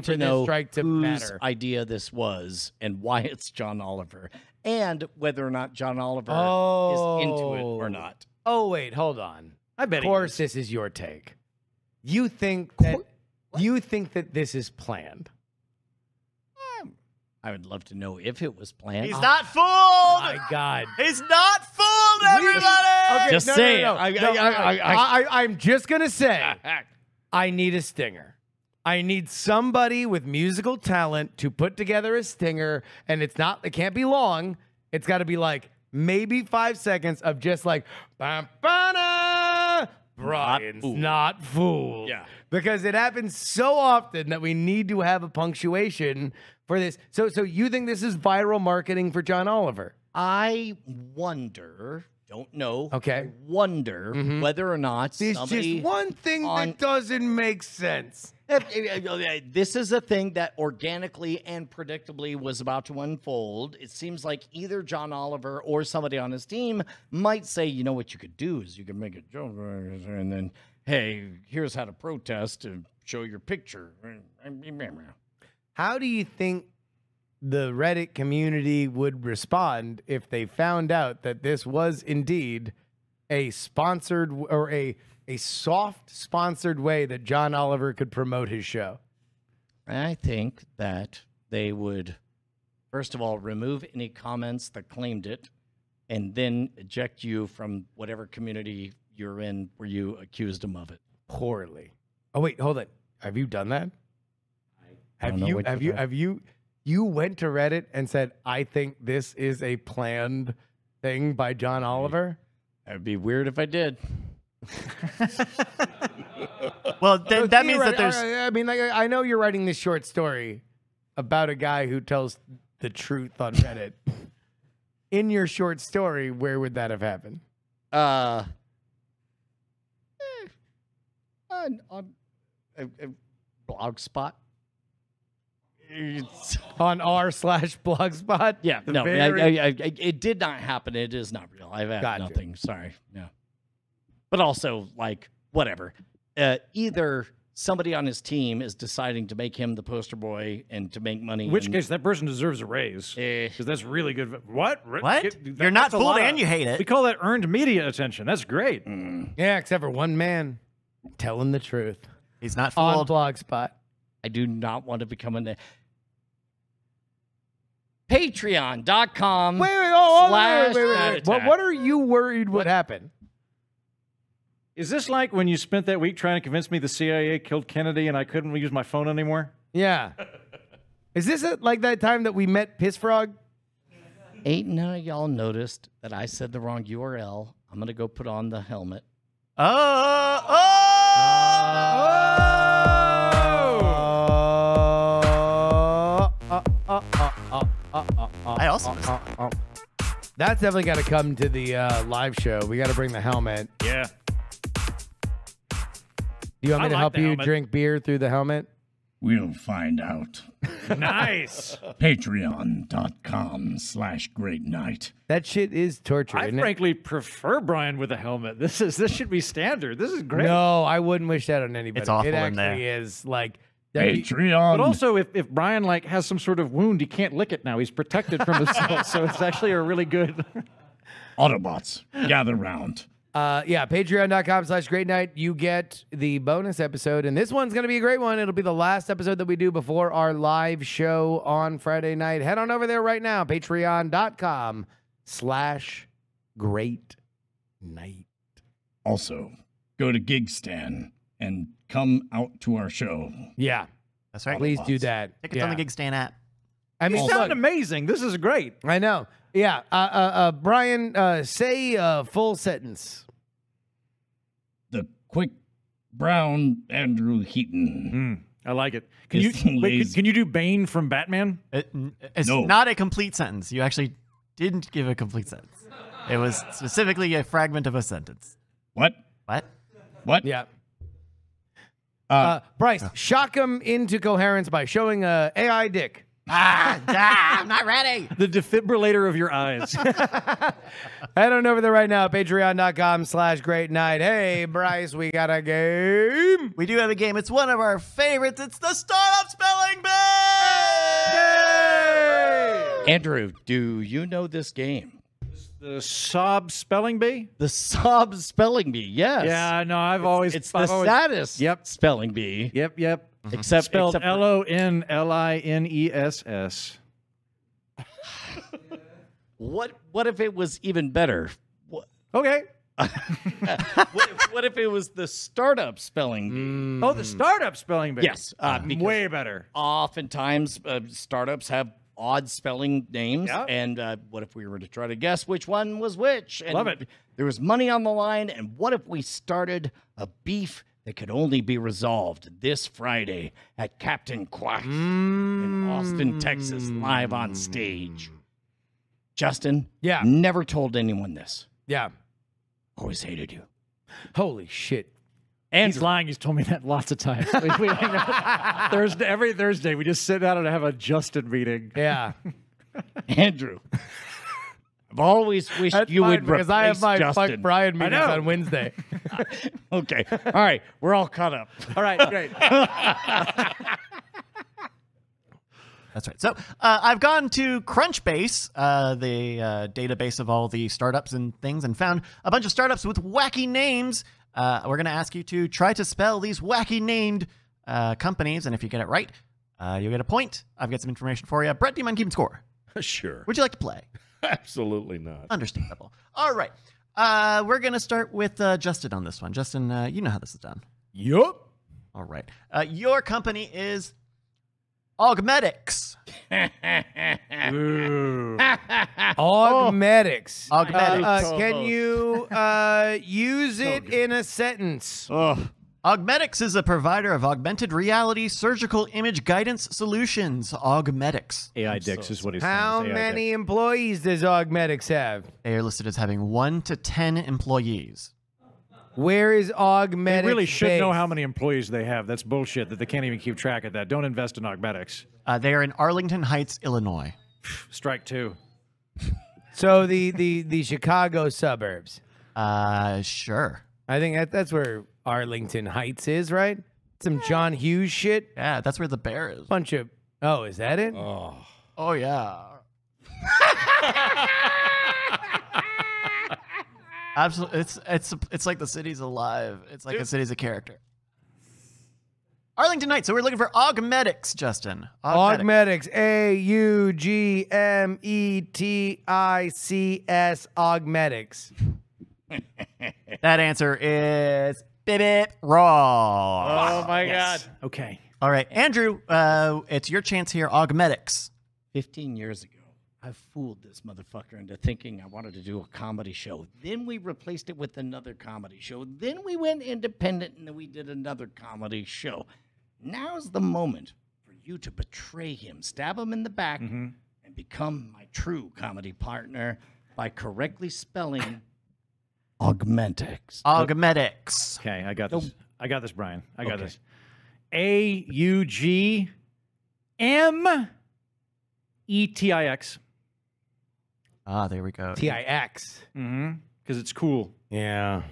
for this strike to matter? Idea this was and why it's John Oliver and whether or not John Oliver is into it or not. Oh wait, hold on. I bet. Of course, this is your take. You think that this is planned. I would love to know if it was planned. He's not fooled! Oh my God. He's not fooled, everybody! Okay, just say it. I'm just going to say, I need a stinger. I need somebody with musical talent to put together a stinger, and it can't be long. It's got to be like maybe 5 seconds of just like, Brian's not fooled. Yeah. Because it happens so often that we need to have a punctuation for this. So you think this is viral marketing for John Oliver? I wonder, don't know. Okay. Wonder whether or not there's just one thing that doesn't make sense. This is a thing that organically and predictably was about to unfold. It seems like either John Oliver or somebody on his team might say, you know what you could do is you could make a joke and then, hey, here's how to protest and show your picture. How do you think the Reddit community would respond if they found out that this was indeed a sponsored or a soft sponsored way that John Oliver could promote his show? I think that they would, first of all, remove any comments that claimed it and then eject you from whatever community you're in where you accused him of it. Poorly. Oh, wait, hold on. Have you done that? You went to Reddit and said, I think this is a planned thing by John Oliver? That would be weird if I did. Well, then so that means that there's... I mean, like, I know you're writing this short story about a guy who tells the truth on Reddit. In your short story, where would that have happened? On a blog spot. It's on r/blogspot. Yeah, no, it did not happen. It is not real. I've had nothing. Sorry. No. But also, like, whatever. Either somebody on his team is deciding to make him the poster boy and to make money. In which case, that person deserves a raise. Because that's really good. What? What? You're not fooled and you hate it. We call that earned media attention. That's great. Mm. Yeah, except for one man telling the truth. He's not fooled. On Blogspot. I do not want to become a... Patreon.com. Wait. What are you worried would happen? Is this like when you spent that week trying to convince me the CIA killed Kennedy and I couldn't use my phone anymore? Yeah. Is this like that time that we met Piss Frog? Ain't none of y'all noticed that I said the wrong URL. I'm going to go put on the helmet. I also missed That's definitely got to come to the live show. We got to bring the helmet. Yeah. Do you want me to help you drink beer through the helmet? We'll find out. Nice. Patreon.com/greatnight. That shit is torture. I frankly prefer Brian with a helmet. This should be standard. This is great. No, I wouldn't wish that on anybody. It's awful it actually is like Patreon. But also if Brian like has some sort of wound, he can't lick it now. He's protected from assault. So it's actually a really good Autobots, gather round. Yeah, patreon.com/greatnight. You get the bonus episode, and this one's going to be a great one. It'll be the last episode that we do before our live show on Friday night. Head on over there right now, patreon.com/greatnight. Also, go to Gigstan and come out to our show. Yeah. That's right. Please do that. Tickets on the Gigstan app. I mean, you sound amazing. This is great. I know. Yeah. Brian, say a full sentence. The quick brown Andrew Heaton. I like it. Can you can you do Bane from Batman? It's not a complete sentence. You actually didn't give a complete sentence. It was specifically a fragment of a sentence. What? What? What? Yeah. Bryce, shock him into coherence by showing a AI dick. I'm not ready. The defibrillator of your eyes. Head on over there right now, patreon.com/greatnight. Hey, Bryce, we got a game. We do have a game. It's one of our favorites. It's the Startup Spelling Bee! Yay! Andrew, do you know this game? The Sob Spelling Bee? The Sob Spelling Bee, yes. Yeah, no, I've always... It's the saddest spelling bee. Yep. Except spelled L-O-N-L-I-N-E-S-S. What if it was even better? Okay. What if it was the Startup Spelling Bee? Oh, the Startup Spelling Bee. Yes. Way better. Oftentimes, startups have odd spelling names. Yep. And what if we were to try to guess which one was which? And love it. There was money on the line. And what if we started a beef that could only be resolved this Friday at Captain Quack in Austin, Texas, live on stage. Justin, never told anyone this. Yeah. Always hated you. Holy shit. And he's lying. He's told me that lots of times. We Thursday, every Thursday, we just sit down and have a Justin meeting. Yeah. Andrew. I've always wished you would replace Justin. Because I have my fuck Brian meetings on Wednesday. Okay. All right. We're all caught up. All right. Great. That's right. So I've gone to Crunchbase, the database of all the startups and things, and found a bunch of startups with wacky names. We're going to ask you to try to spell these wacky named companies. And if you get it right, you'll get a point. I've got some information for you. Brett, do you mind keeping score? Sure. Would you like to play? Absolutely not. Understandable. All right. We're going to start with Justin on this one. Justin, you know how this is done. Yup. All right. Your company is Augmedics. Augmedics. Can you use it in a sentence? Augmedics is a provider of augmented reality surgical image guidance solutions. Augmedics. AIDix is what he's saying. How many employees does Augmedics have? They are listed as having 1 to 10 employees. Where is Augmedics? They really should know how many employees they have. That's bullshit that they can't even keep track of that. Don't invest in Augmedics. They are in Arlington Heights, Illinois. Strike two. So the Chicago suburbs. Sure. I think that's where Arlington Heights is, right? Some John Hughes shit. Yeah, that's where the bear is. Bunch of... Oh, is that it? Oh yeah. Absolutely. It's like the city's alive. It's like the city's a character. Arlington Knights. So we're looking for Augmedics, Justin. Augmedics. Augmetics. Augmedics. That answer is wrong. Oh, my God. Okay. All right. Andrew, it's your chance here. Augmedics. 15 years ago, I fooled this motherfucker into thinking I wanted to do a comedy show. Then we replaced it with another comedy show. Then we went independent, and then we did another comedy show. Now's the moment for you to betray him, stab him in the back, and become my true comedy partner by correctly spelling Augmentix. Augmentix. Okay, I got this. I got this, Brian. I got this. A-U-G-M-E-T-I-X. Ah, there we go. T-I-X. Mm-hmm. Because it's cool. Yeah.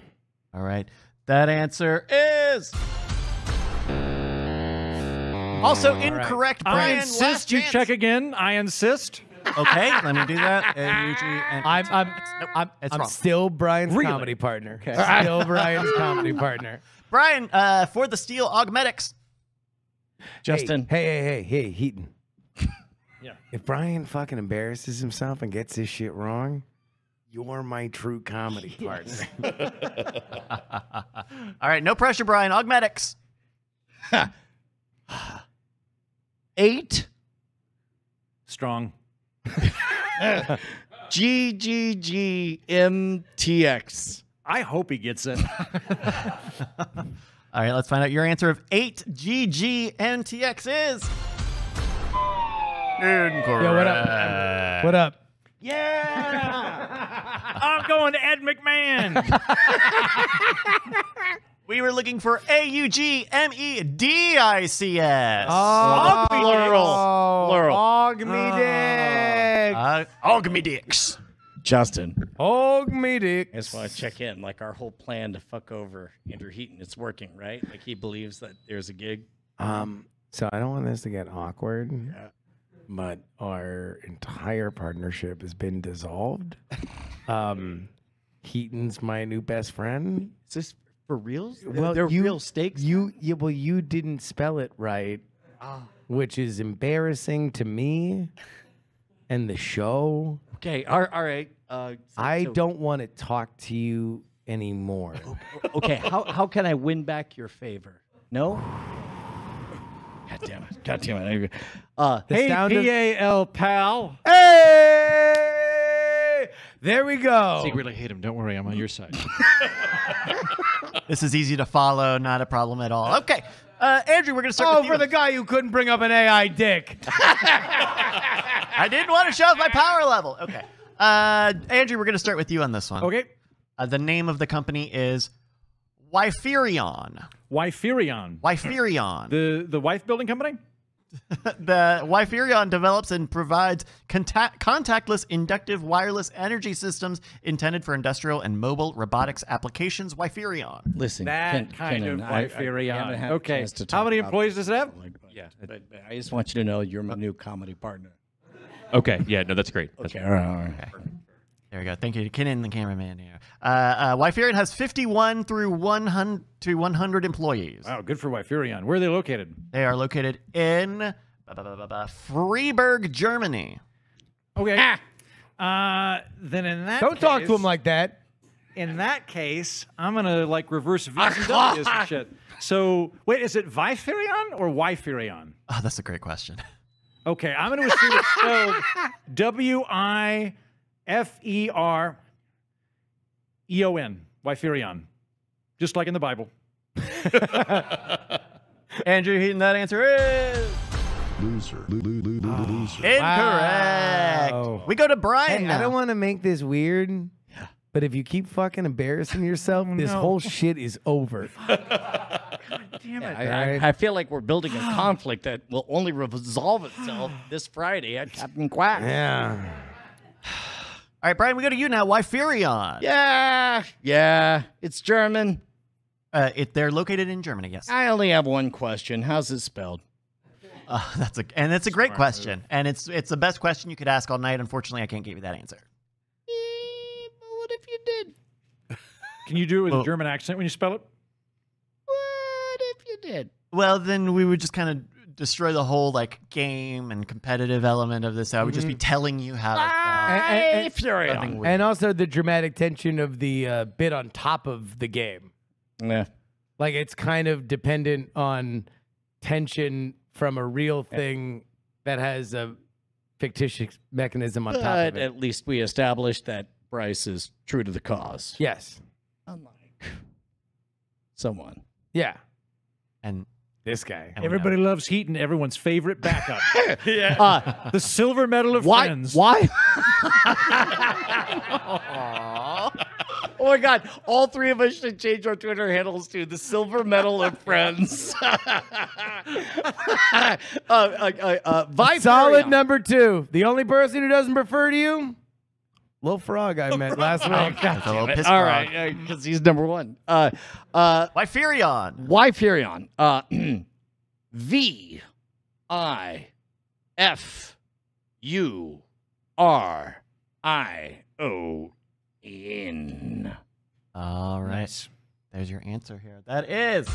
All right. That answer is... also incorrect, Brian. I insist you check again. I insist. Okay, let me do that. I'm still Brian's comedy partner. Okay. Still Brian's comedy partner. Brian, for the steal, Augmedics. Justin. Hey, Heaton. Yeah. If Brian fucking embarrasses himself and gets this shit wrong, you're my true comedy partner. All right, no pressure, Brian. Augmedics. 8. Strong. G-G-G-M-T-X. I hope he gets it. All right, let's find out your answer of 8 G-G-N-T-X is... incorrect. Yo, what up? What up? Yeah! I'm going to Ed McMahon! We were looking for A-U-G-M-E-D-I-C-S. Oh, plural. Augmedics. Augmedics. Justin. Augmedics. I just want to check in. Like, our whole plan to fuck over Andrew Heaton, it's working, right? Like, he believes that there's a gig. So I don't want this to get awkward, but our entire partnership has been dissolved. Heaton's my new best friend. Is this... for reals? Well, they're real stakes. Well, you didn't spell it right, which is embarrassing to me and the show. Okay, all right. So I don't want to talk to you anymore. Okay, how can I win back your favor? No? God damn it. God damn it. Hey, PAL, pal. Hey! There we go. Secretly hate him. Don't worry, I'm on your side. This is easy to follow, not a problem at all. Okay, Andrew, we're going to start with you. For the guy who couldn't bring up an AI dick. I didn't want to show off my power level. Okay, Andrew, we're going to start with you on this one. Okay. The name of the company is Wiferion. Wiferion. Wiferion. The wife building company? The Wiferion develops and provides contactless inductive wireless energy systems intended for industrial and mobile robotics applications. Wiferion. Listen, that kind of Wiferion. Okay. How many employees does it have? Yeah. But I just want you to know you're my new comedy partner. Okay. Yeah. No, that's great. That's okay. All right. All right. Okay. There we go. Thank you, Kenan, the cameraman here. Wiferion has 51 through 100 to 100 employees. Wow, good for Wiferion. Where are they located? They are located in Freiburg, Germany. Okay. Ah. Then in that case, don't talk to him like that. In that case, I'm gonna like reverse VCW and shit. So wait, is it Wiferion or Wiferion? Oh, that's a great question. Okay, I'm gonna assume it's spelled W-I-F-E-R-E-O-N. Wiferion. Just like in the Bible. Andrew Heaton, that answer is... loser. Loser. Incorrect. Wow. We go to Brian now. I don't want to make this weird, but if you keep fucking embarrassing yourself, this whole shit is over. God damn it. I feel like we're building a conflict that will only resolve itself this Friday at Captain Quack. Yeah. All right, Brian, we go to you now. Wiferion. Yeah. It's German. They're located in Germany, yes. I only have one question. How's it spelled? That's a great question. And it's the best question you could ask all night. Unfortunately, I can't give you that answer. But what if you did? Can you do it with a German accent when you spell it? What if you did? Well, then we would just kind of destroy the whole like game and competitive element of this. I would just be telling you how to feel. And also the dramatic tension of the bit on top of the game. Yeah. Like it's kind of dependent on tension from a real thing that has a fictitious mechanism on top of it. But at least we established that Bryce is true to the cause. Yes. Unlike someone. Yeah. And this guy. Everybody loves Heaton, everyone's favorite backup. The silver medal of friends. Why? Oh my God. All three of us should change our Twitter handles to the silver medal of friends. Solid number two. The only person who doesn't prefer to you? Little Frog I met last week. All right, because he's number one. Wiferion. Wiferion. V-I-F-U-R-I-O-N. All right. Nice. There's your answer here. That is...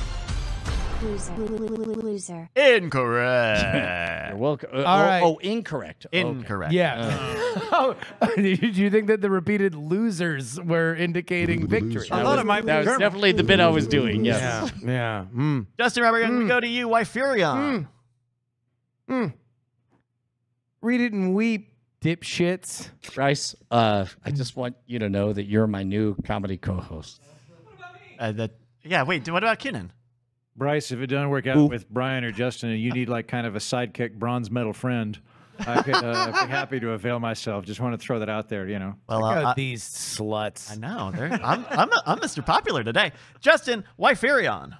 Loser. Incorrect. You're welcome. All right. Oh, incorrect. Incorrect. Okay. Yeah. Did you think that the repeated losers were indicating victory? I thought it might be. That was definitely the bit I was doing. Yes. Yeah. Yeah. Mm. Justin Robert, I'm going to go to you. Wiferion. Read it and weep, dipshits. Bryce, I just want you to know that you're my new comedy co-host. What about me? Yeah. Wait. What about Kinnan? Bryce, if it doesn't work out with Brian or Justin, and you need like kind of a sidekick bronze medal friend, I could be happy to avail myself. Just want to throw that out there, you know. Well, these sluts. I know. I'm Mr. Popular today. Justin, Wiferion.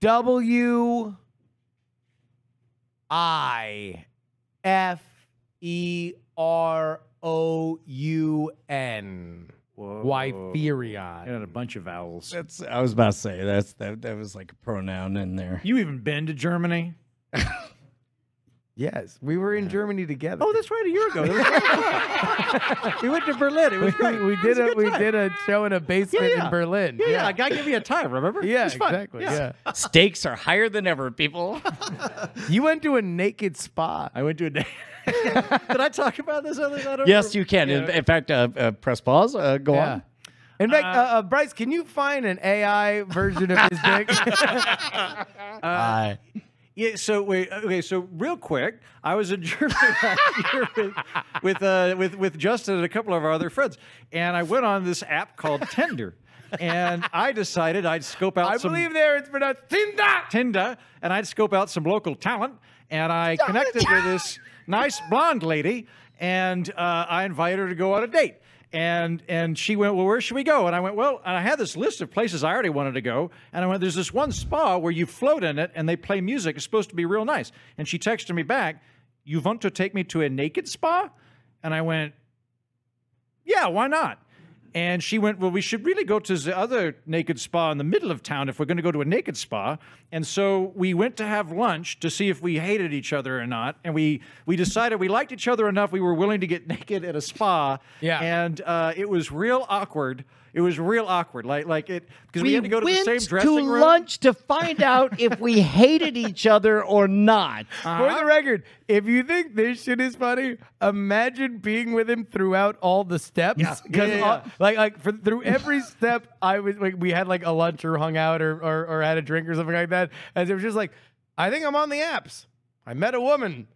W-I-F-E-R-O-U-N. Wiferion. It had a bunch of vowels. That's. I was about to say that was like a pronoun in there. You even been to Germany? Yes, we were in Germany together. Oh, that's right, a year ago. We went to Berlin. It was great. We did a show in a basement in Berlin. Yeah, a guy gave me a tie. Remember? Yeah, exactly. Yeah. Stakes are higher than ever, people. You went to a naked spa. I went to a naked. Can I talk about this? Yes, you can. Yeah. In fact, press pause. Go on. In fact, Bryce, can you find an AI version of his dick? Yeah. So wait. Okay. So real quick, I was in Germany last year with Justin and a couple of our other friends, and I went on this app called Tinder. And I decided I'd scope out it's pronounced Tinder! Tinder. And I'd scope out some local talent. And I connected with this nice blonde lady. And I invited her to go on a date. And she went, well, where should we go? And I went, well, and I had this list of places I already wanted to go. And I went, there's this one spa where you float in it and they play music. It's supposed to be real nice. And she texted me back, you want to take me to a naked spa? And I went, yeah, why not? And she went, well, we should really go to the other naked spa in the middle of town if we're going to go to a naked spa. And so we went to have lunch to see if we hated each other or not. And we decided we liked each other enough we were willing to get naked at a spa. Yeah. And it was real awkward. It was real awkward. Like it because we had to go to the same dressing room. We went to lunch to find out if we hated each other or not. For the record, if you think this shit is funny, imagine being with him throughout all the steps. Yeah. Through every step, I was like, we had like a lunch or hung out or had a drink or something like that. And it was just like, I think I'm on the apps. I met a woman.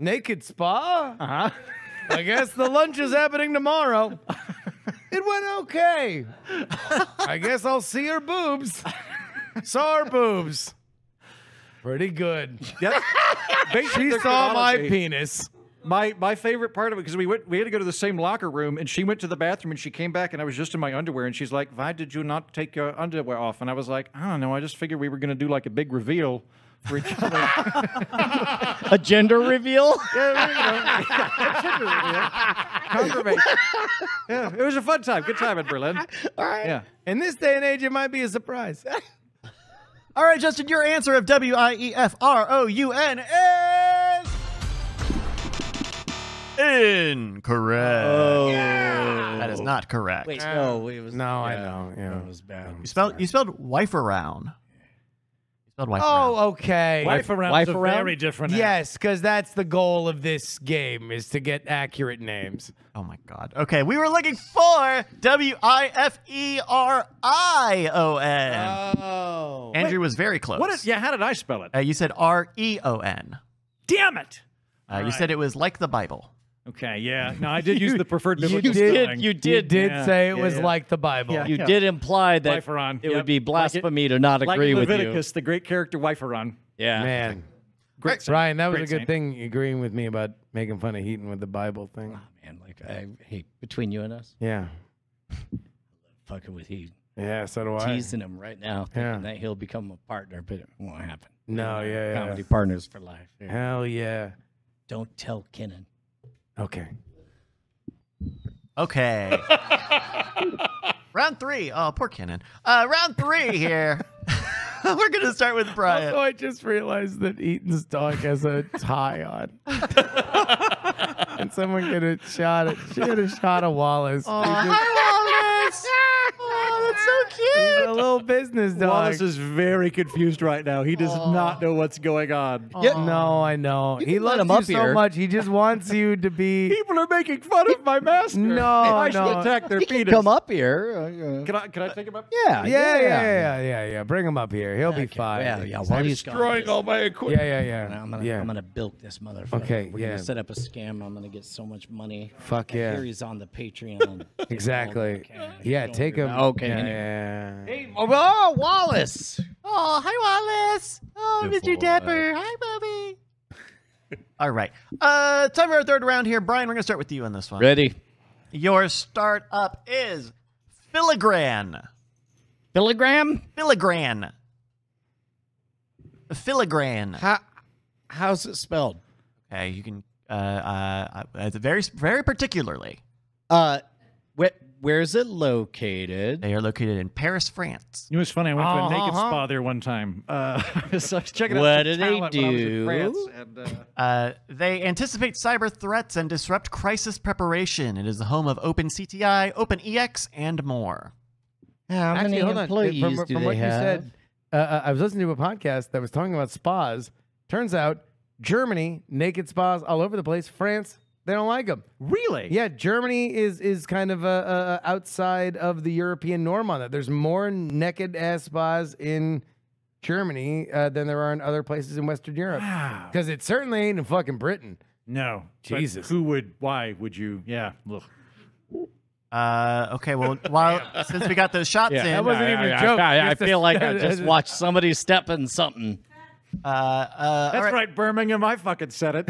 Naked spa? Uh-huh. I guess the lunch is happening tomorrow. It went okay. I guess I'll see her boobs. Saw her boobs. Pretty good. Yep. She saw my penis. My favorite part of it, because we had to go to the same locker room, and she went to the bathroom, and she came back, and I was just in my underwear, and she's like, why did you not take your underwear off? And I was like, I don't know, I just figured we were going to do like a big reveal for each other. A gender reveal? Yeah, gender reveal. Yeah, it was a fun time. Good time in Berlin. All right. Yeah. In this day and age, it might be a surprise. All right, Justin, your answer of W-I-E-F-R-O-U-N is... incorrect. Oh. Yeah. That is not correct. Wait, no, it was. No, I know. Yeah, it was bad. You spelled Wiferion. Spelled Wiferion. Oh, okay. Wiferion's a very different name. Yes, because that's the goal of this game, is to get accurate names. Oh, my God. Okay, we were looking for W-I-F-E-R-I-O-N. Oh. Andrew was very close. What is, yeah, how did I spell it? You said R-E-O-N. Damn it! You said it was like the Bible. Okay, yeah. No, I did use the preferred biblical spelling. You did say it was like the Bible. Yeah, you did imply that Wiferion. It would be blasphemy to not agree with you. Like Leviticus, the great character Wiferion. Yeah. Man. Great Brian, that was a good thing, agreeing with me about making fun of Heaton with the Bible thing. Oh, man, like, I hate between you and us. Yeah. Fucking with Heaton. Yeah, so do I. Teasing him right now, thinking that he'll become a partner, but it won't happen. No, yeah, Comedy partners for life. Yeah. Hell yeah. Don't tell Kenan. Okay. Okay. Round three. Oh, poor Kenan. Round three here. We're going to start with Brian. Also, I just realized that Eaton's dog has a tie on. And someone could have shot it. She had a shot of Wallace. Oh, hi, Wallace. Oh, that's so cute. He's a little business dog. Wallace is very confused right now. He does not know what's going on. Yeah. No, I know. He loves you so much. He just wants you to be... People are making fun of my master. No, I should attack their penis. Come up here. Can I take him up? Yeah. Yeah. Bring him up here. He'll be fine. Yeah. I'm destroying all my equipment. Yeah. I'm going to bilk this motherfucker. Okay, we're going to set up a scam. I'm going to get so much money. Fuck yeah. Here he's on the Patreon. Exactly. Yeah, take him. Okay. Yeah. Hey, oh, Wallace! Oh, hi, Wallace! Oh, Mr. Dapper! Hi, Bobby! All right. Time for our third round here. Brian, we're going to start with you on this one. Ready. Your startup is Filigran. Filigran? Filigran. Filigran. How's it spelled? Okay, you can... very, very particularly. Where is it located? They are located in Paris, France. You know, it's funny. I went to a naked spa there one time. So I was checking out what do they do? And, they anticipate cyber threats and disrupt crisis preparation. It is the home of OpenCTI, OpenEX, and more. How many employees do they have? You said, I was listening to a podcast that was talking about spas. Turns out, Germany, naked spas all over the place. France. They don't like them. Really? Yeah, Germany is kind of outside of the European norm on that. There's more naked-ass spas in Germany than there are in other places in Western Europe. Wow. Because it certainly ain't in fucking Britain. No. Jesus. Who would, why would you, yeah. Ugh. Okay, well, while, since we got those shots in. That wasn't even a joke. I feel like I just watched somebody step in something. That's right, Birmingham, I fucking said it.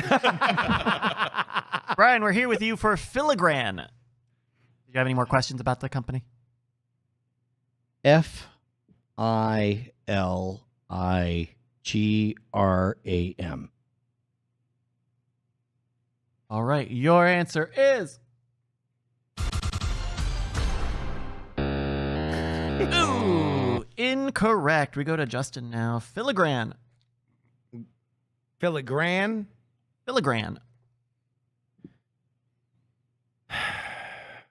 Brian, we're here with you for Filigran. Do you have any more questions about the company? F-I-L-I-G-R-A-M. All right, your answer is... Ooh, incorrect. We go to Justin now. Filigran. Filigran? Filigran.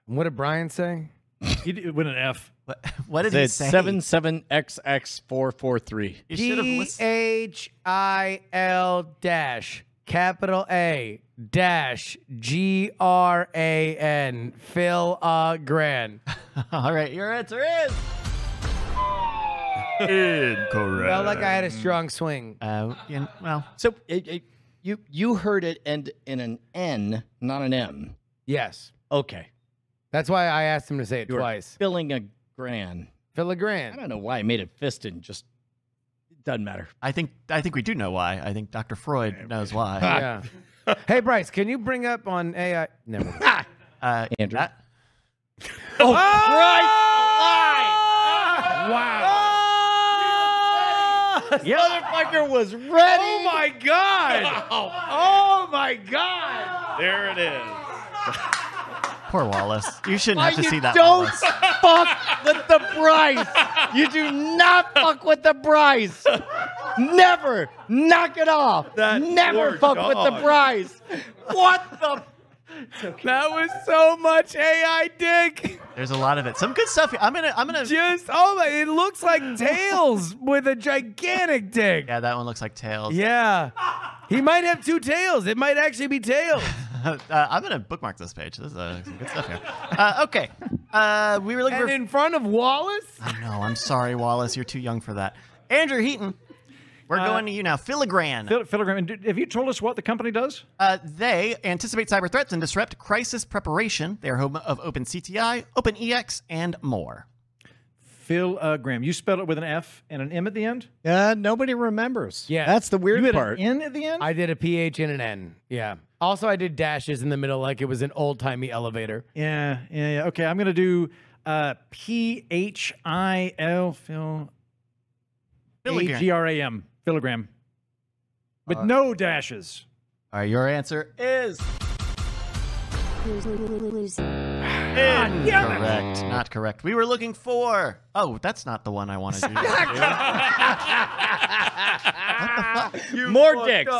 What did Brian say? He did win an F. What did he say? 77XX443. G-H-I-L dash capital A dash G-R-A-N. Filigran. All right, your answer is... Incorrect. Felt like I had a strong swing. Well, so you heard it end in an N, not an M. Yes. Okay. That's why I asked him to say it twice. Filigran. Filigran. I don't know why I made it fisted and just it doesn't matter. I think we do know why. I think Dr. Freud knows why. Yeah. Hey Bryce, can you bring up on AI? Never mind. Andrew. Oh, Christ! Wow. This motherfucker was ready. Oh my God. Oh my God. There it is. Poor Wallace. You shouldn't have to see that. Don't fuck with the Bryce. You do not fuck with the Bryce. Never knock it off. Never fuck with the Bryce. What the Okay. That was so much AI dick. There's a lot of it. Some good stuff. I'm gonna. Just it looks like Tails with a gigantic dick. Yeah, that one looks like Tails. Yeah, he might have two tails. It might actually be Tails. I'm gonna bookmark this page. There's some good stuff here. Okay, we were looking for... in front of Wallace. I know. I'm sorry, Wallace. You're too young for that. Andrew Heaton. We're going to you now. Filigran. Filigran. Have you told us what the company does? They anticipate cyber threats and disrupt crisis preparation. They are home of OpenCTI, OpenEX, and more. Filigran. You spell it with an F and an M at the end? Nobody remembers. Yeah. That's the weird part. You had an N at the end? I did a PH and an N. Yeah. Also, I did dashes in the middle like it was an old-timey elevator. Yeah. Yeah. Yeah. Okay. I'm going to do P-H-I-L. Filigran. Filigran. With no dashes. All right, your answer is... Incorrect. Not correct. We were looking for... Oh, that's not the one I wanted to do. What the fuck? More dicks.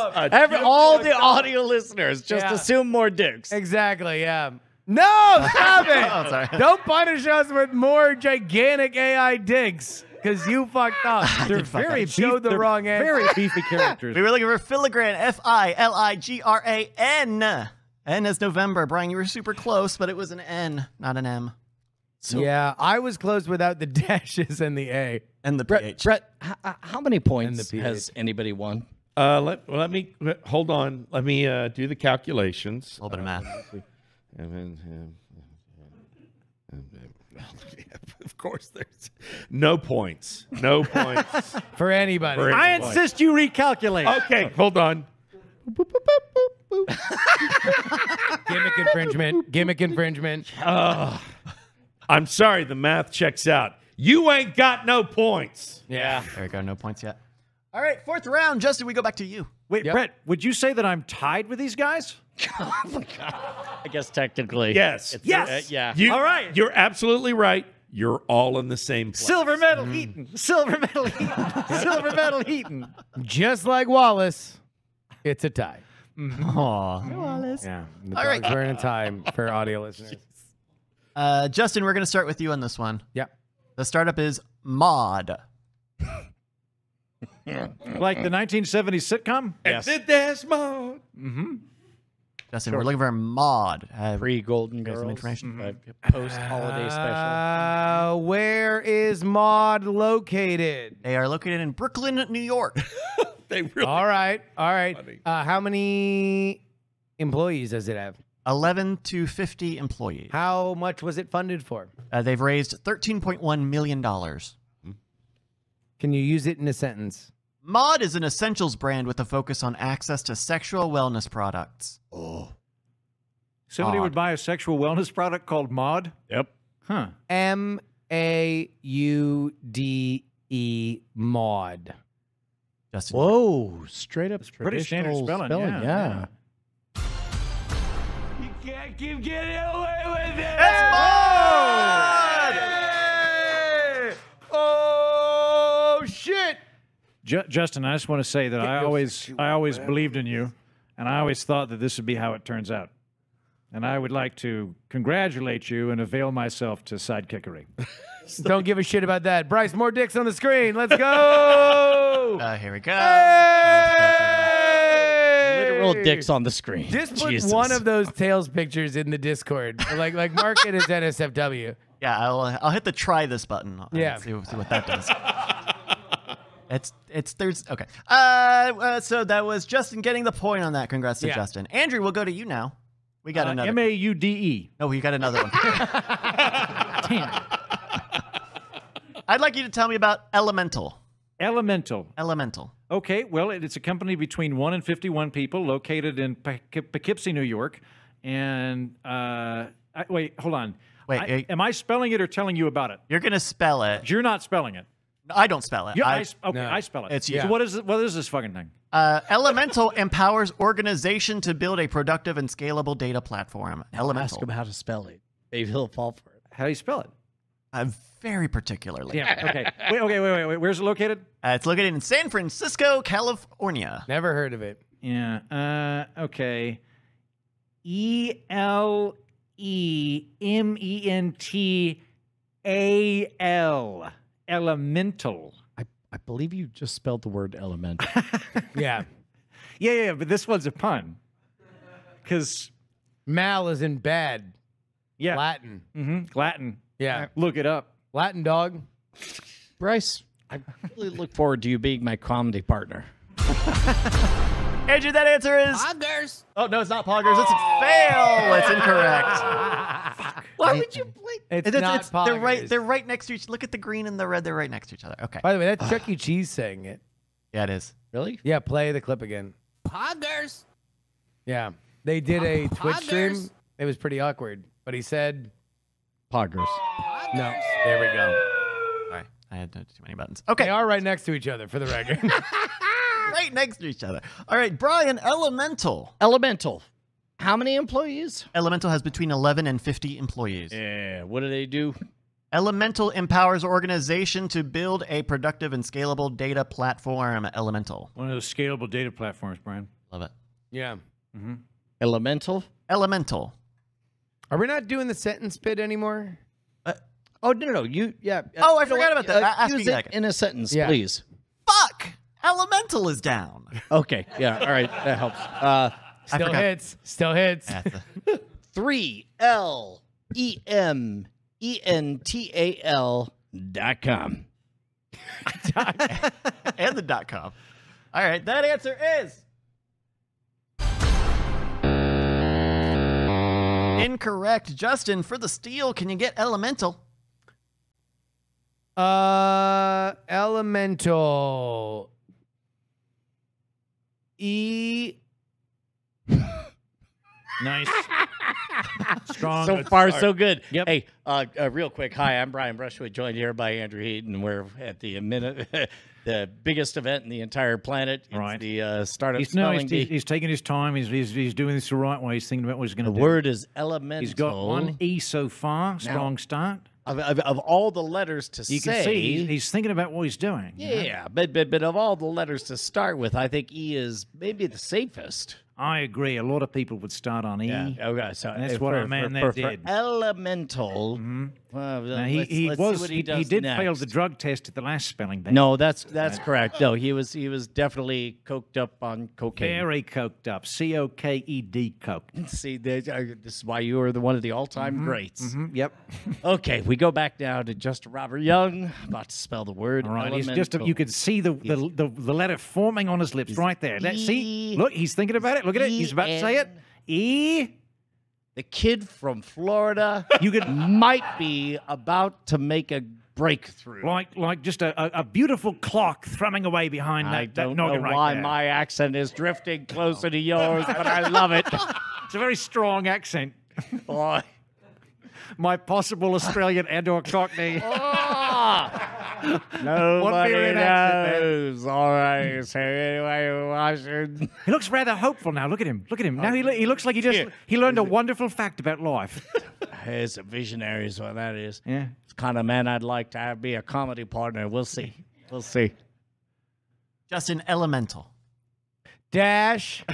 All the audio listeners just assume more dicks. Exactly, yeah. No, stop it! Oh, sorry. Don't punish us with more gigantic AI dicks. Because you fucked up. They're very They're very beefy characters. We were looking for Filigran, F-I-L-I-G-R-A-N. N is November. Brian, you were super close, but it was an N, not an M. So yeah, I was close without the dashes and the A. And the PH. Brett, how many points has anybody won? Let me, hold on. Let me do the calculations. A little bit of math. Of course, there's no points. No points. For anybody. For anybody. I insist you recalculate. Okay, hold on. Gimmick infringement. Gimmick infringement. I'm sorry, the math checks out. You ain't got no points. Yeah. There we go, no points yet. All right, fourth round. Justin, we go back to you. Wait, yep. Brett, would you say that I'm tied with these guys? Oh my God. I guess technically. Yes. Yes. Yeah. All right. You're absolutely right. You're all in the same place. Silver medal Heaton. Silver medal Heaton. Silver medal Heaton. Just like Wallace, it's a tie. Aw. Wallace. Yeah. All right. We're in a tie for audio listeners. Justin, we're going to start with you on this one. Yeah. The startup is Maud. Like the 1970s sitcom? Yes. And there's Maud. Mm-hmm. Justin, we're looking for Maud. Pre-Golden Girls. Some information. Post-holiday special. Where is Maud located? They are located in Brooklyn, New York. They really all right. How many employees does it have? 11 to 50 employees. How much was it funded for? They've raised $13.1 million. Can you use it in a sentence? Maud is an essentials brand with a focus on access to sexual wellness products. Oh. Somebody would buy a sexual wellness product called Maud? Yep. Huh. M-A-U-D-E, Maud. Justin. Whoa, straight up pretty standard spelling, yeah. You can't keep getting away with it. It's Maud! Hey! Oh, shit. Justin, I just want to say that I always believed in you, and I always thought that this would be how it turns out. And I would like to congratulate you and avail myself to sidekickery. Don't give a shit about that. Bryce, more dicks on the screen. Let's go. Here we go. Hey! Literal dicks on the screen. Just put one of those Tails pictures in the Discord. Like mark it as NSFW. Yeah, I'll hit the try this button. Yeah. See what that does. Okay. So that was Justin getting the point on that. Congrats to Justin. Andrew, we'll go to you now. We got another. M-A-U-D-E. Oh, you got another one. Damn. I'd like you to tell me about Elemental. Elemental. Okay. Well, it's a company between 1 and 51 people located in Poughkeepsie, New York. And wait, hold on. Wait, am I spelling it or telling you about it? You're going to spell it. You're not spelling it. I don't spell it. Yeah, I spell it. It's you. So what is this fucking thing? Elemental empowers organization to build a productive and scalable data platform. Now Elemental. Ask him how to spell it. Maybe he'll fall for it. How do you spell it? Very particularly. Yeah. Okay. Wait. Where's it located? It's located in San Francisco, California. Never heard of it. Yeah. Okay. E-L-E-M-E-N-T-A-L. Elemental. I believe you just spelled the word elemental. Yeah. Yeah, but this one's a pun. Because mal is in bad. Yeah. Latin. Mm-hmm. Latin. Yeah. Look it up. Latin dog. Bryce, I really look forward to you being my comedy partner. Andrew, that answer is... Poggers. Oh, no, it's not poggers. It's fail. It's incorrect. Why would you play... It's not poggers. They're right next to each... Look at the green and the red. They're right next to each other. Okay. By the way, that's Chuck E. Cheese saying it. Yeah, it is. Really? Yeah, play the clip again. Poggers. Yeah. They did a Twitch stream. It was pretty awkward, but he said... Poggers. Poggers. No. There we go. All right. I had too many buttons. Okay. They are right next to each other, for the record. Right next to each other. All right, Brian, Elemental. Elemental. How many employees? Elemental has between 11 and 50 employees. Yeah, what do they do? Elemental empowers organization to build a productive and scalable data platform. Elemental. One of those scalable data platforms, Brian. Love it. Yeah. Mm-hmm. Elemental? Elemental. Are we not doing the sentence bit anymore? Oh, no. Oh, I forgot about that. Use it in a sentence, please. Fuck! Elemental is down. Okay. Yeah. All right. That helps. Still hits. Still hits. 3LEMENTAL.com. And the .com. All right. That answer is... incorrect. Justin, for the steal, can you get Elemental? Elemental... Nice. Strong. So far, so good. Yep. Hey, real quick. Hi, I'm Brian Brushwood, joined here by Andrew Heaton. We're at the biggest event in the entire planet. It's right. The startup. He's taking his time. He's doing this the right way. He's thinking about what he's going to do. The word is elemental. He's got one E so far. Strong start. Of all the letters to say... You can see he's thinking about what he's doing. Yeah, but of all the letters to start with, I think E is maybe the safest. I agree. A lot of people would start on E. Yeah. Okay, so that's what our man there did. Elemental. Mm-hmm. Now, let's see what he did next. Fail the drug test at the last spelling bee. No, that's correct. No, he was definitely coked up on cocaine. Very coked up. C-O-K-E-D coked. See, this is why you are one of the all-time greats. Mm-hmm. Yep. Okay, we go back now to Justin Robert Young. I'm about to spell the word. All right, you can see the letter forming on his lips right there. See, look, he's thinking about it. Look at it. He's about to say it. E. The kid from Florida, might be about to make a breakthrough. Like just a beautiful clock thrumming away behind that noggin right there. I don't know why my accent is drifting closer to yours, but I love it. It's a very strong accent. Oh. My possible Australian and/or Cockney. Oh. Nobody knows. All right. So anyway, I should... He looks rather hopeful now. Look at him. Look at him. Now he looks like he learned a wonderful fact about life. He's a visionary is what that is. Yeah. It's the kind of man I'd like to have be a comedy partner. We'll see. We'll see. Justin, Elemental. Dash.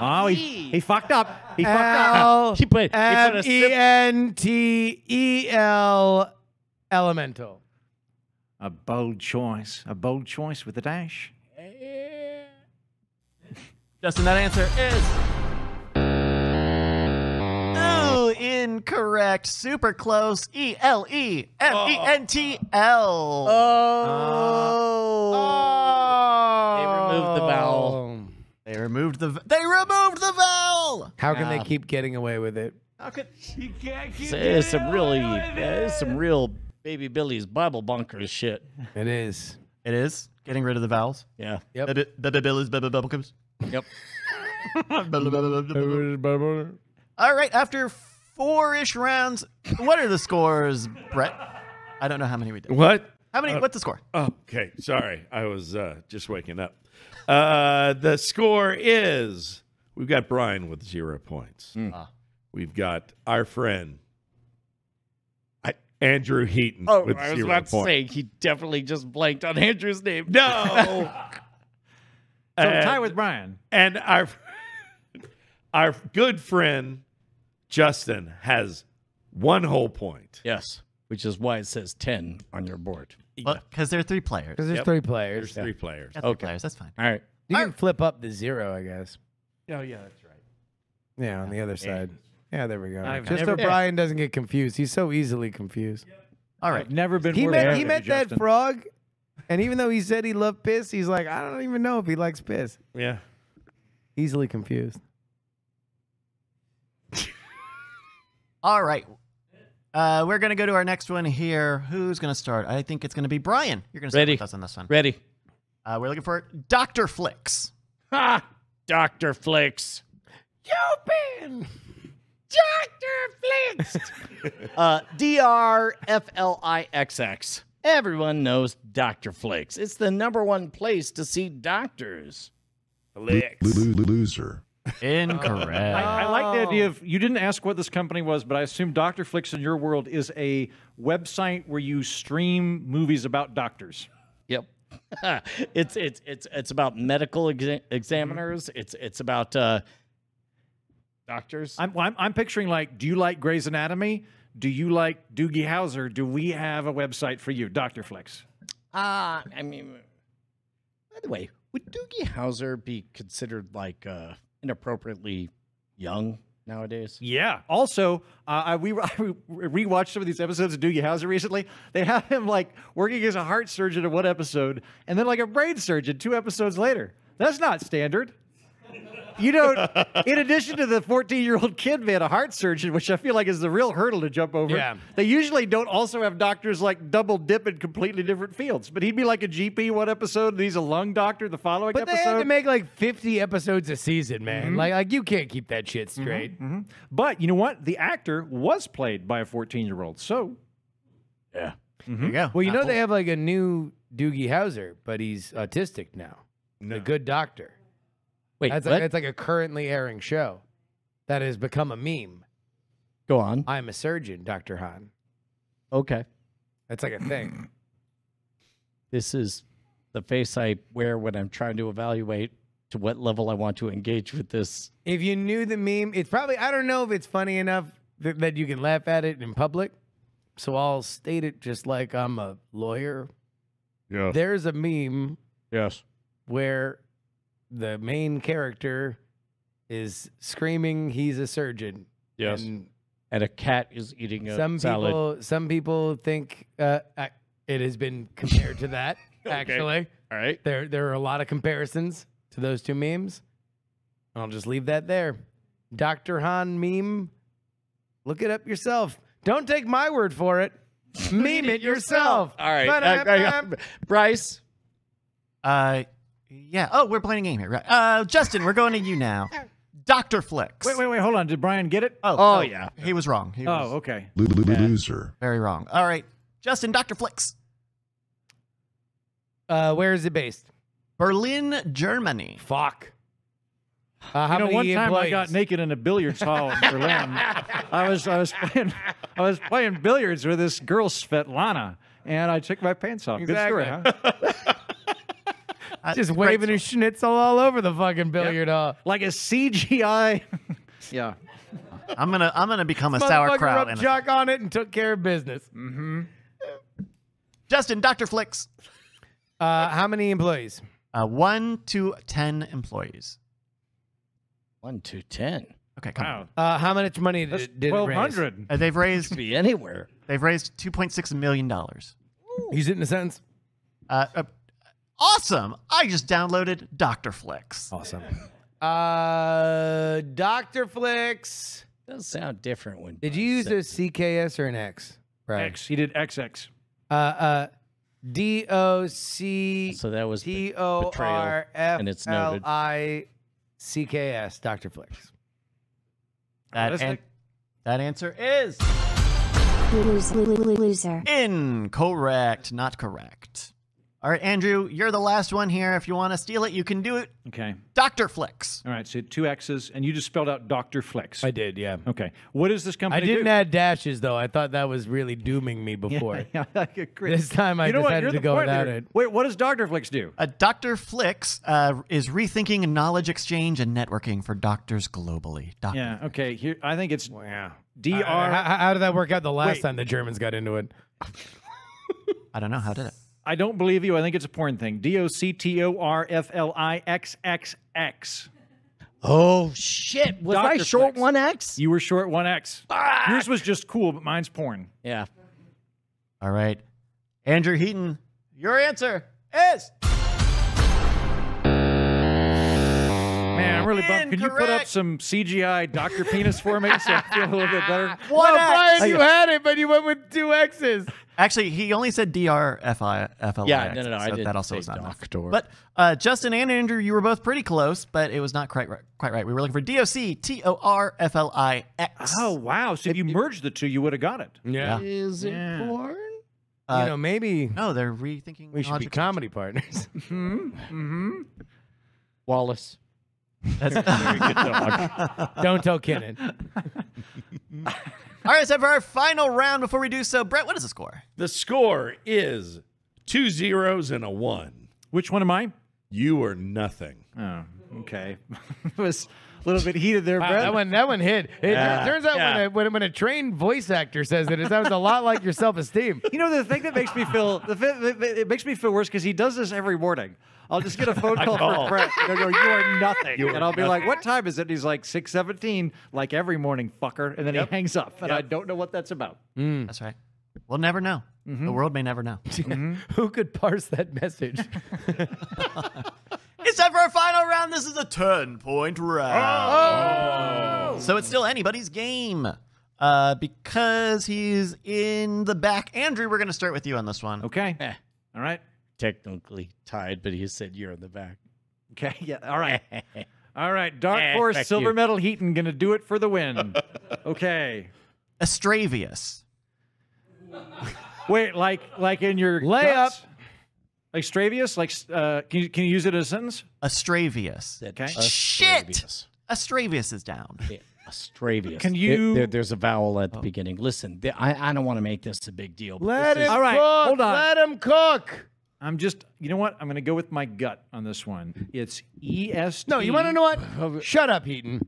Oh, he fucked up. He fucked up. He put M-E-N-T-E-L. Elemental. A bold choice. A bold choice with a dash. Yeah. Justin, that answer is... No, incorrect. Super close. E-L-E-M-E-N-T-L. They removed the vowel. They removed the vowel. How can they keep getting away with it? How could you can't keep getting away with it? It's some real Baby Billy's Bible bunkers shit. It is. It is getting rid of the vowels. Yeah. Yep. Baby Billy's Bible bunkers. Yep. All right. After four-ish rounds, what are the scores, Brett? I don't know how many we did. What? How many? What's the score? Okay. Sorry, I was just waking up. The score is, we've got Brian with 0 points. We've got our friend Andrew Heaton with 0 points. I was about to say, he definitely just blanked on Andrew's name. No! So tie with Brian. And our Our good friend Justin has one whole point. Yes, which is why it says 10 on your board. Because there are three players. Because there's three players. There's three players. That's okay, that's fine. All right. You can flip up the zero, I guess. Oh, yeah, that's right. Yeah, on the other side. Yeah, there we go. Just so Brian doesn't get confused. He's so easily confused. All right. I've never been more angry, Justin. He met that frog, and even though he said he loved piss, he's like, I don't even know if he likes piss. Yeah. Easily confused. All right. We're going to go to our next one here. Who's going to start? I think it's going to be Brian. You're going to start with us on this one. Ready. We're looking for Doctor Flix. Ha! Doctor Flix. You've been Doctor Flix. D-R-F-L-I-X-X. Everyone knows Doctor Flix. It's the #1 place to see doctors. Flix. Loser. Incorrect. I like the idea of, you didn't ask what this company was, but I assume Doctor Flix in your world is a website where you stream movies about doctors. Yep. It's about medical examiners. It's about doctors. I'm picturing, like, do you like Grey's Anatomy? Do you like Doogie Howser? Do we have a website for you, Doctor Flix? I mean, by the way, would Doogie Howser be considered, like, inappropriately young nowadays? Yeah. Also, I rewatched some of these episodes of Doogie Howser recently. They have him, like, working as a heart surgeon in one episode, and then, like, a brain surgeon 2 episodes later. That's not standard. You don't, in addition to the 14-year-old kid being a heart surgeon, which I feel like is the real hurdle to jump over, they usually don't also have doctors, like, double dip in completely different fields. But he'd be like a GP one episode, and he's a lung doctor the following episode. But they had to make like 50 episodes a season, man. Mm-hmm. Like, you can't keep that shit straight. Mm-hmm. Mm-hmm. But you know what? The actor was played by a 14-year-old, so. Yeah. Mm-hmm. There you go. Well, you know, they have like a new Doogie Howser, but he's autistic now. No. The Good Doctor. Wait, it's like a currently airing show that has become a meme. Go on. I'm a surgeon, Dr. Han. Okay. That's like a thing. This is the face I wear when I'm trying to evaluate to what level I want to engage with this. If you knew the meme, it's probably, I don't know if it's funny enough that you can laugh at it in public. So I'll state it just like I'm a lawyer. Yeah. There's a meme. Yes. Where the main character is screaming he's a surgeon. Yes. And a cat is eating a salad. Some people think it has been compared to that, actually. All right. There are a lot of comparisons to those two memes. I'll just leave that there. Dr. Han meme, look it up yourself. Don't take my word for it. Meme it yourself. All right. Bryce. Yeah. Oh, we're playing a game here. Right. Justin, we're going to you now. Dr. Flix. Wait. Hold on. Did Brian get it? Oh, yeah. He was wrong. He was okay. Loser. Very wrong. All right. Justin, Dr. Flix. Where is it based? Berlin, Germany. Fuck. You know, one time employees? I got naked in a billiards hall in Berlin. I was playing billiards with this girl, Svetlana, and I took my pants off. Exactly. Good story, huh? Just waving his schnitzel all over the fucking billiard hall, like a CGI. Yeah, I'm gonna become a sauerkraut. Rubbed chalk on it and took care of business. Mm-hmm. Justin, Dr. Flix. How many employees? 1 to 10 employees. 1 to 10. Okay, come on. How much money did 1,200? Raise? They've raised be anywhere. They've raised $2.6 million. He's in a sentence. Awesome! I just downloaded Dr. Flix. Awesome. Dr. Flix. Does sound different when. Did you use a CKS or an X? Right. X. He did XX. D-O-C. So that was D-O-R-F-L-I-C-K-S. Dr. Flix. That answer is loser. Incorrect. Not correct. All right, Andrew, you're the last one here. If you want to steal it, you can do it. Okay. Doctor Flix. All right, so two X's, and you just spelled out Doctor Flix. I did, yeah. Okay. What does this company do? I didn't add dashes, though. I thought that was really dooming me before. Yeah, this time I decided to go without it. Wait, what does Doctor Flix do? Doctor Flix is rethinking knowledge exchange and networking for doctors globally. Doctor Flix. Okay. Here, I think it's DR. How did that work out the last time the Germans got into it? I don't know. How did it? I don't believe you. I think it's a porn thing. DOCTORFLIXXX. Oh, shit. Was I short one X? You were short one X. Fuck! Yours was just cool, but mine's porn. Yeah. All right. Andrew Heaton, your answer is... Man, I'm really bummed. Can you put up some CGI Dr. Penis for me so I feel a little bit better? Well, Brian, you had it, but you went with two X's. Actually, he only said DRFLX. Yeah, no, I did. That also was not doctor. But Justin and Andrew, you were both pretty close, but it was not quite right. We were looking for DOCTORFLIX. Oh, wow. So if you merged the two, you would have got it. Yeah. Is it porn? You know, maybe. No, they're rethinking. We should be comedy partners. Wallace. That's a very good dog. Don't tell Kenan. All right, so for our final round, before we do so, Brett, what is the score? The score is 2 zeros and a 1. Which one am I? You are nothing. Oh, okay. It was a little bit heated there, Brett. That one hit. It turns out when a trained voice actor says it, it sounds a lot like your self-esteem. You know, the thing that makes me feel worse because he does this every morning. I'll just get a phone call from Brett. They'll go, you are nothing. And I'll be like, what time is it? And he's like, 6:17, like every morning, fucker. And then he hangs up. And I don't know what that's about. Mm. That's right. We'll never know. Mm-hmm. The world may never know. Who could parse that message? It's time for our final round. This is a turn-point round. Oh! So it's still anybody's game. Because he's in the back. Andrew, we're going to start with you on this one. Okay. All right. Technically tied, but he said you're in the back. Okay, yeah, all right. All right, Dark Horse, Silver Medal Heaton, gonna do it for the win. Okay. Astraveus. Wait, like in your layup? Guts? Like Astraveus? Like, can you use it in a sentence? Astraveus. Okay. Shit! Astraveus is down. Yeah. Astraveus. Can you? There's a vowel at the beginning. Listen, I don't want to make this a big deal. But all right, cook! Hold on. Let him cook! I'm just, you know what? I'm going to go with my gut on this one. It's EST. No, you want to know what? Shut up, Heaton.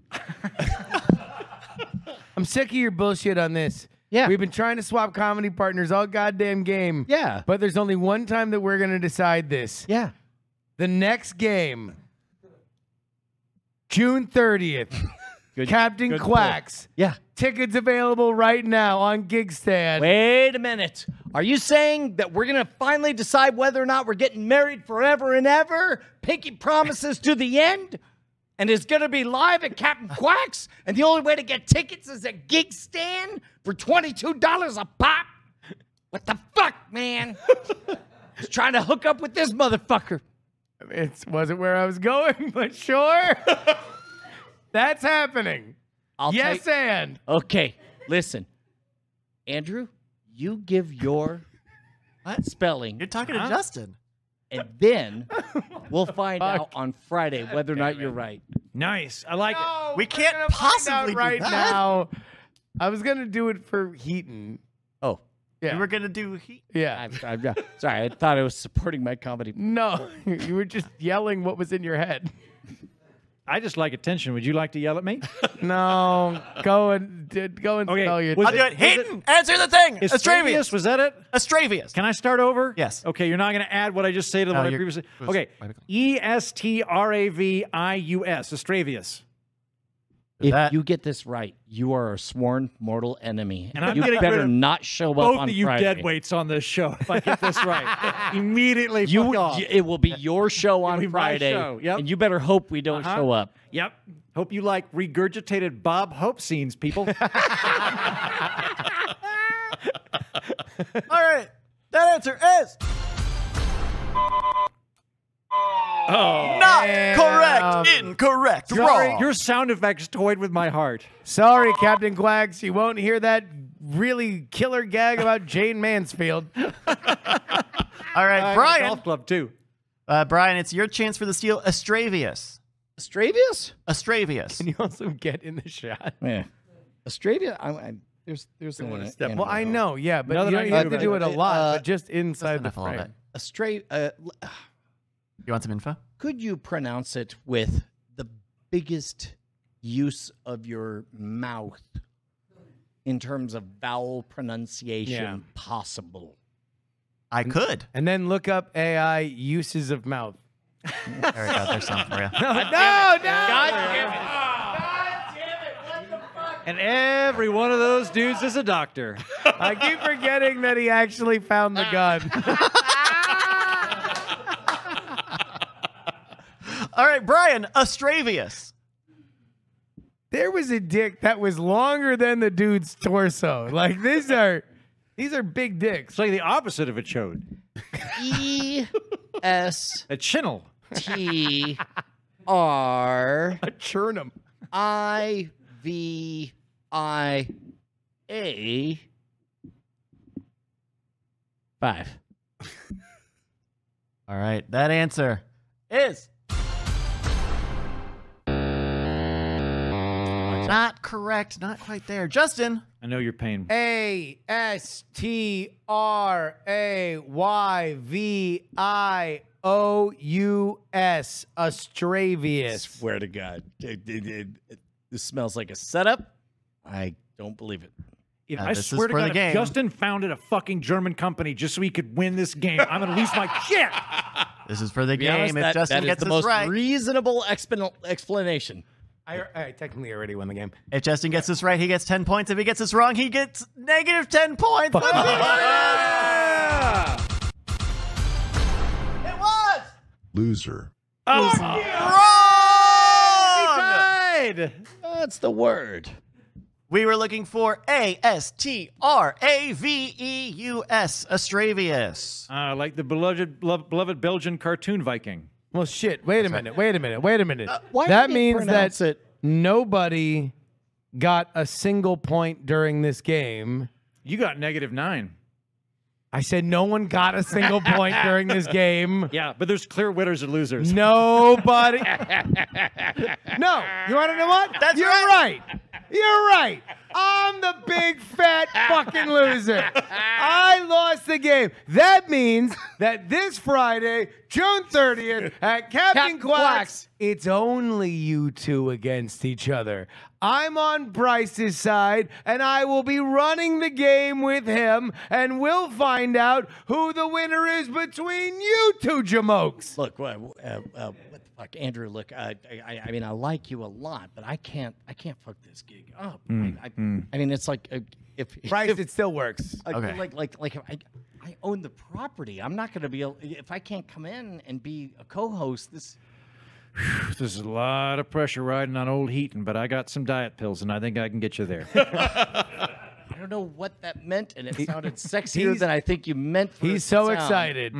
I'm sick of your bullshit on this. Yeah. We've been trying to swap comedy partners all goddamn game. Yeah. But there's only one time that we're going to decide this. Yeah. The next game, June 30th. Good, Captain Quacks. Yeah. Tickets available right now on Gigstan. Wait a minute. Are you saying that we're going to finally decide whether or not we're getting married forever and ever? Pinky promises to the end? And it's going to be live at Captain Quacks? And the only way to get tickets is at Gigstan for $22 a pop? What the fuck, man? Just trying to hook up with this motherfucker. It wasn't where I was going, but sure. That's happening. Yes, and. Okay, listen. Andrew, you give your spelling. You're talking to Justin. And then we'll find out on Friday whether or not you're right. Nice. I like it. We can't possibly right now. I was going to do it for Heaton. Oh. Yeah. You were going to do Heaton? Yeah. I'm sorry, I thought I was supporting my comedy. No, you were just yelling what was in your head. I just like attention. Would you like to yell at me? No. Go and spell your thing. I'll do it. Heaton, answer the thing. Astraveus. Was that it? Astraveus. Can I start over? Yes. Okay, you're not going to add what I just said to what I previously said. Okay. E-S-T-R-A-V-I-U-S. Astraveus. If you get this right, you are a sworn mortal enemy. And you better not show up on Friday. Both of you deadweights on this show if I get this right. Immediately fuck off. It will be your show on Friday. Show. Yep. And you better hope we don't show up. Yep. Hope you like regurgitated Bob Hope scenes, people. All right. That answer is... Oh, not correct, incorrect, wrong. Your sound effects toyed with my heart. Sorry, Captain Quacks, you won't hear that really killer gag about Jane Mansfield. All right, Brian. Golf club too. Brian, it's your chance for the steal. Astraveus. Astraveus? Astraveus. Can you also get in the shot? Yeah. Astraveus? There's a step. Well, I know, yeah, but you don't have to do it a lot, but just inside the frame. You want some info? Could you pronounce it with the biggest use of your mouth in terms of vowel pronunciation possible? I could. And then look up AI uses of mouth. There we go. There's something for you. No, no, no! God damn it! God damn it! What the fuck? And every one of those dudes is a doctor. I keep forgetting that he actually found the gun. All right, Brian, Astraveus. There was a dick that was longer than the dude's torso. Like, these are big dicks. It's like the opposite of a chode. E-S. A chinnel. T-R. A churnum. I-V-I-A. 5. All right, that answer is... not correct. Not quite there. Justin. I know your pain. A-S-T-R-A-Y-V-I-O-U-S. Astraveus. Swear to God. This smells like a setup. I don't believe it. I swear to God, if Justin founded a fucking German company just so he could win this game, I'm going to lose my shit. This is for the game. Honest, if Justin gets this right. That is the most reasonable explanation. I technically already won the game. If Justin gets this right, he gets 10 points. If he gets this wrong, he gets negative 10 points. Yeah! It was loser. Oh, wrong! He died. That's the word. We were looking for A-S-T-R-A-V-E-U-S. Astraveus. Like the beloved Belgian cartoon Viking. Well, shit, wait a minute. That means that nobody got a single point during this game. You got -9. I said no one got a single point during this game. Yeah, but there's clear winners and losers. Nobody. No, you want to know what? That's You're right. You're right. I'm the big fat fucking loser. I lost the game. That means that this Friday, June 30th, at Captain Quacks, it's only you two against each other. I'm on Bryce's side, and I will be running the game with him, and we'll find out who the winner is between you two jamokes. Look, what the fuck, Andrew? Look, I mean, I like you a lot, but I can't fuck this gig up. I mean, it's like if Bryce, it still works. Okay. Like I own the property. I'm not going to be able, if I can't come in and be a co-host. This is a lot of pressure riding on old Heaton, but I got some diet pills, and I think I can get you there. I don't know what that meant, and it sounded sexier than I think you meant. He's so excited.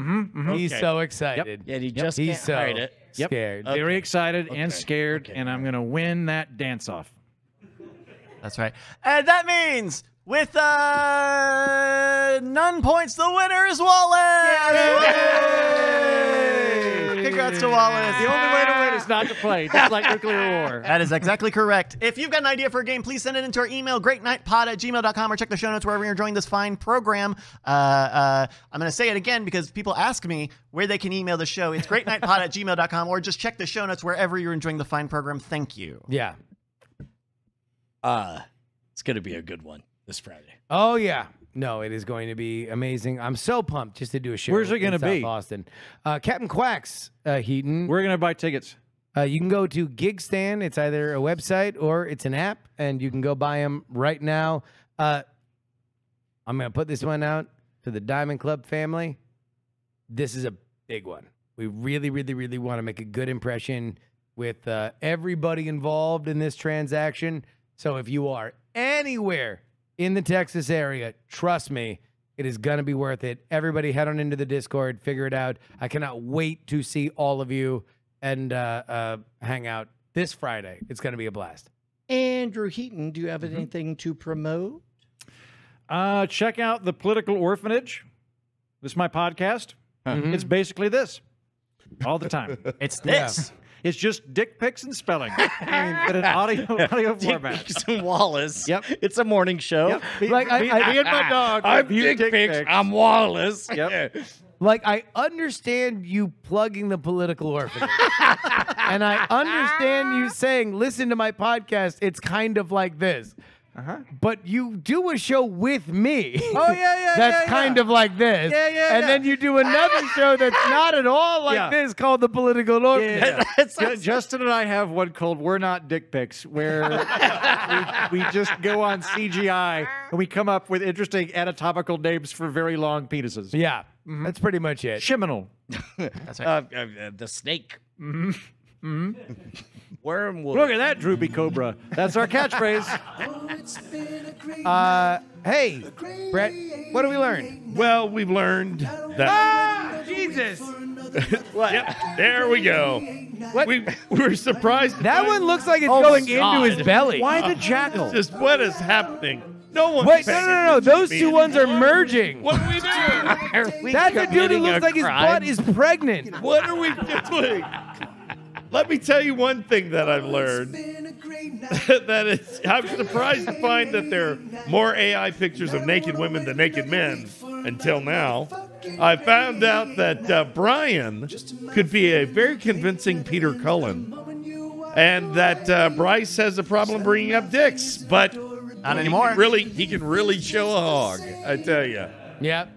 He's so excited. Yeah, he just can't hide it. Scared. Okay. Very excited and scared, and I'm going to win that dance-off. That's right. And that means... with none points, the winner is Wallace! Yay! Congrats to Wallace. The only way to win is not to play, just like nuclear war. That is exactly correct. If you've got an idea for a game, please send it into our email, greatnightpod@gmail.com, or check the show notes wherever you're enjoying this fine program. I'm going to say it again because people ask me where they can email the show. It's greatnightpod@gmail.com, or just check the show notes wherever you're enjoying the fine program. Thank you. Yeah. It's going to be a good one. This Friday. Oh, yeah. No, it is going to be amazing. I'm so pumped just to do a show. Where's it going to be? South Austin. Captain Quacks, Heaton. We're going to buy tickets. You can go to Gigstan. It's either a website or it's an app, and you can go buy them right now. I'm going to put this one out to the Diamond Club family. This is a big one. We really, really, really want to make a good impression with everybody involved in this transaction. So if you are anywhere in the Texas area, trust me, it is going to be worth it. Everybody head on into the Discord, figure it out. I cannot wait to see all of you and hang out this Friday. It's going to be a blast. Andrew Heaton, do you have anything to promote? Check out the Political Orphanage. This is my podcast. Mm-hmm. It's basically this all the time. It's this. Yeah. It's just dick pics and spelling in an audio format. Dick pics and Wallace. Yep. It's a morning show. Yep. Me and my dog. I'm dick pics. I'm Wallace. Yep. Like, I understand you plugging the Political Orphanage. And I understand you saying, listen to my podcast. It's kind of like this. Uh-huh. But you do a show with me. Oh, yeah. That's kind of like this. Yeah. And then you do another show that's not at all like this called The Political Orphanage. Yeah. Justin and I have one called We're Not Dick Pics, where we just go on CGI and we come up with interesting anatomical names for very long penises. Yeah. Mm-hmm. That's pretty much it. Shiminal. That's right. The snake. Mm-hmm. Mm-hmm. Wormwood. Look at that droopy cobra. That's our catchphrase. Hey, Brett, what did we learn? Well, we've learned that... Ah, Jesus! What? Yep, there we go. What? We're surprised. That one looks like it's going into his belly. Why the jackal? Just what is happening? No one. Wait, no. Those two ones are merging. What are we doing? That's the dude who looks like his butt is pregnant. What are we doing? Let me tell you one thing that I've learned. I'm surprised to find that there are more AI pictures of naked women than naked men until now. I found out that Brian could be a very convincing Peter Cullen, and that Bryce has a problem bringing up dicks, but not anymore. He can really show a hog, I tell you. Yep.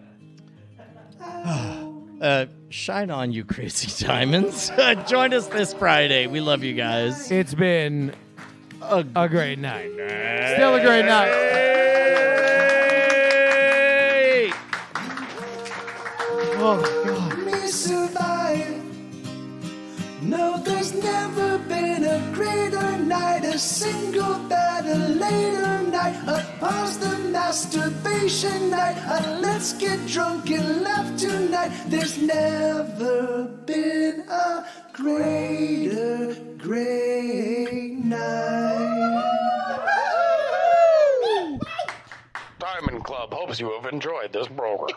Shine on, you crazy diamonds. Join us this Friday. We love you guys. It's been a great night. Still a great night. Hey! Oh, God. Me survive. No, there's never been a greater night, a single better later night, a pause the masturbation night, a let's get drunk and laugh tonight. There's never been a greater, great night. Diamond Club hopes you have enjoyed this program.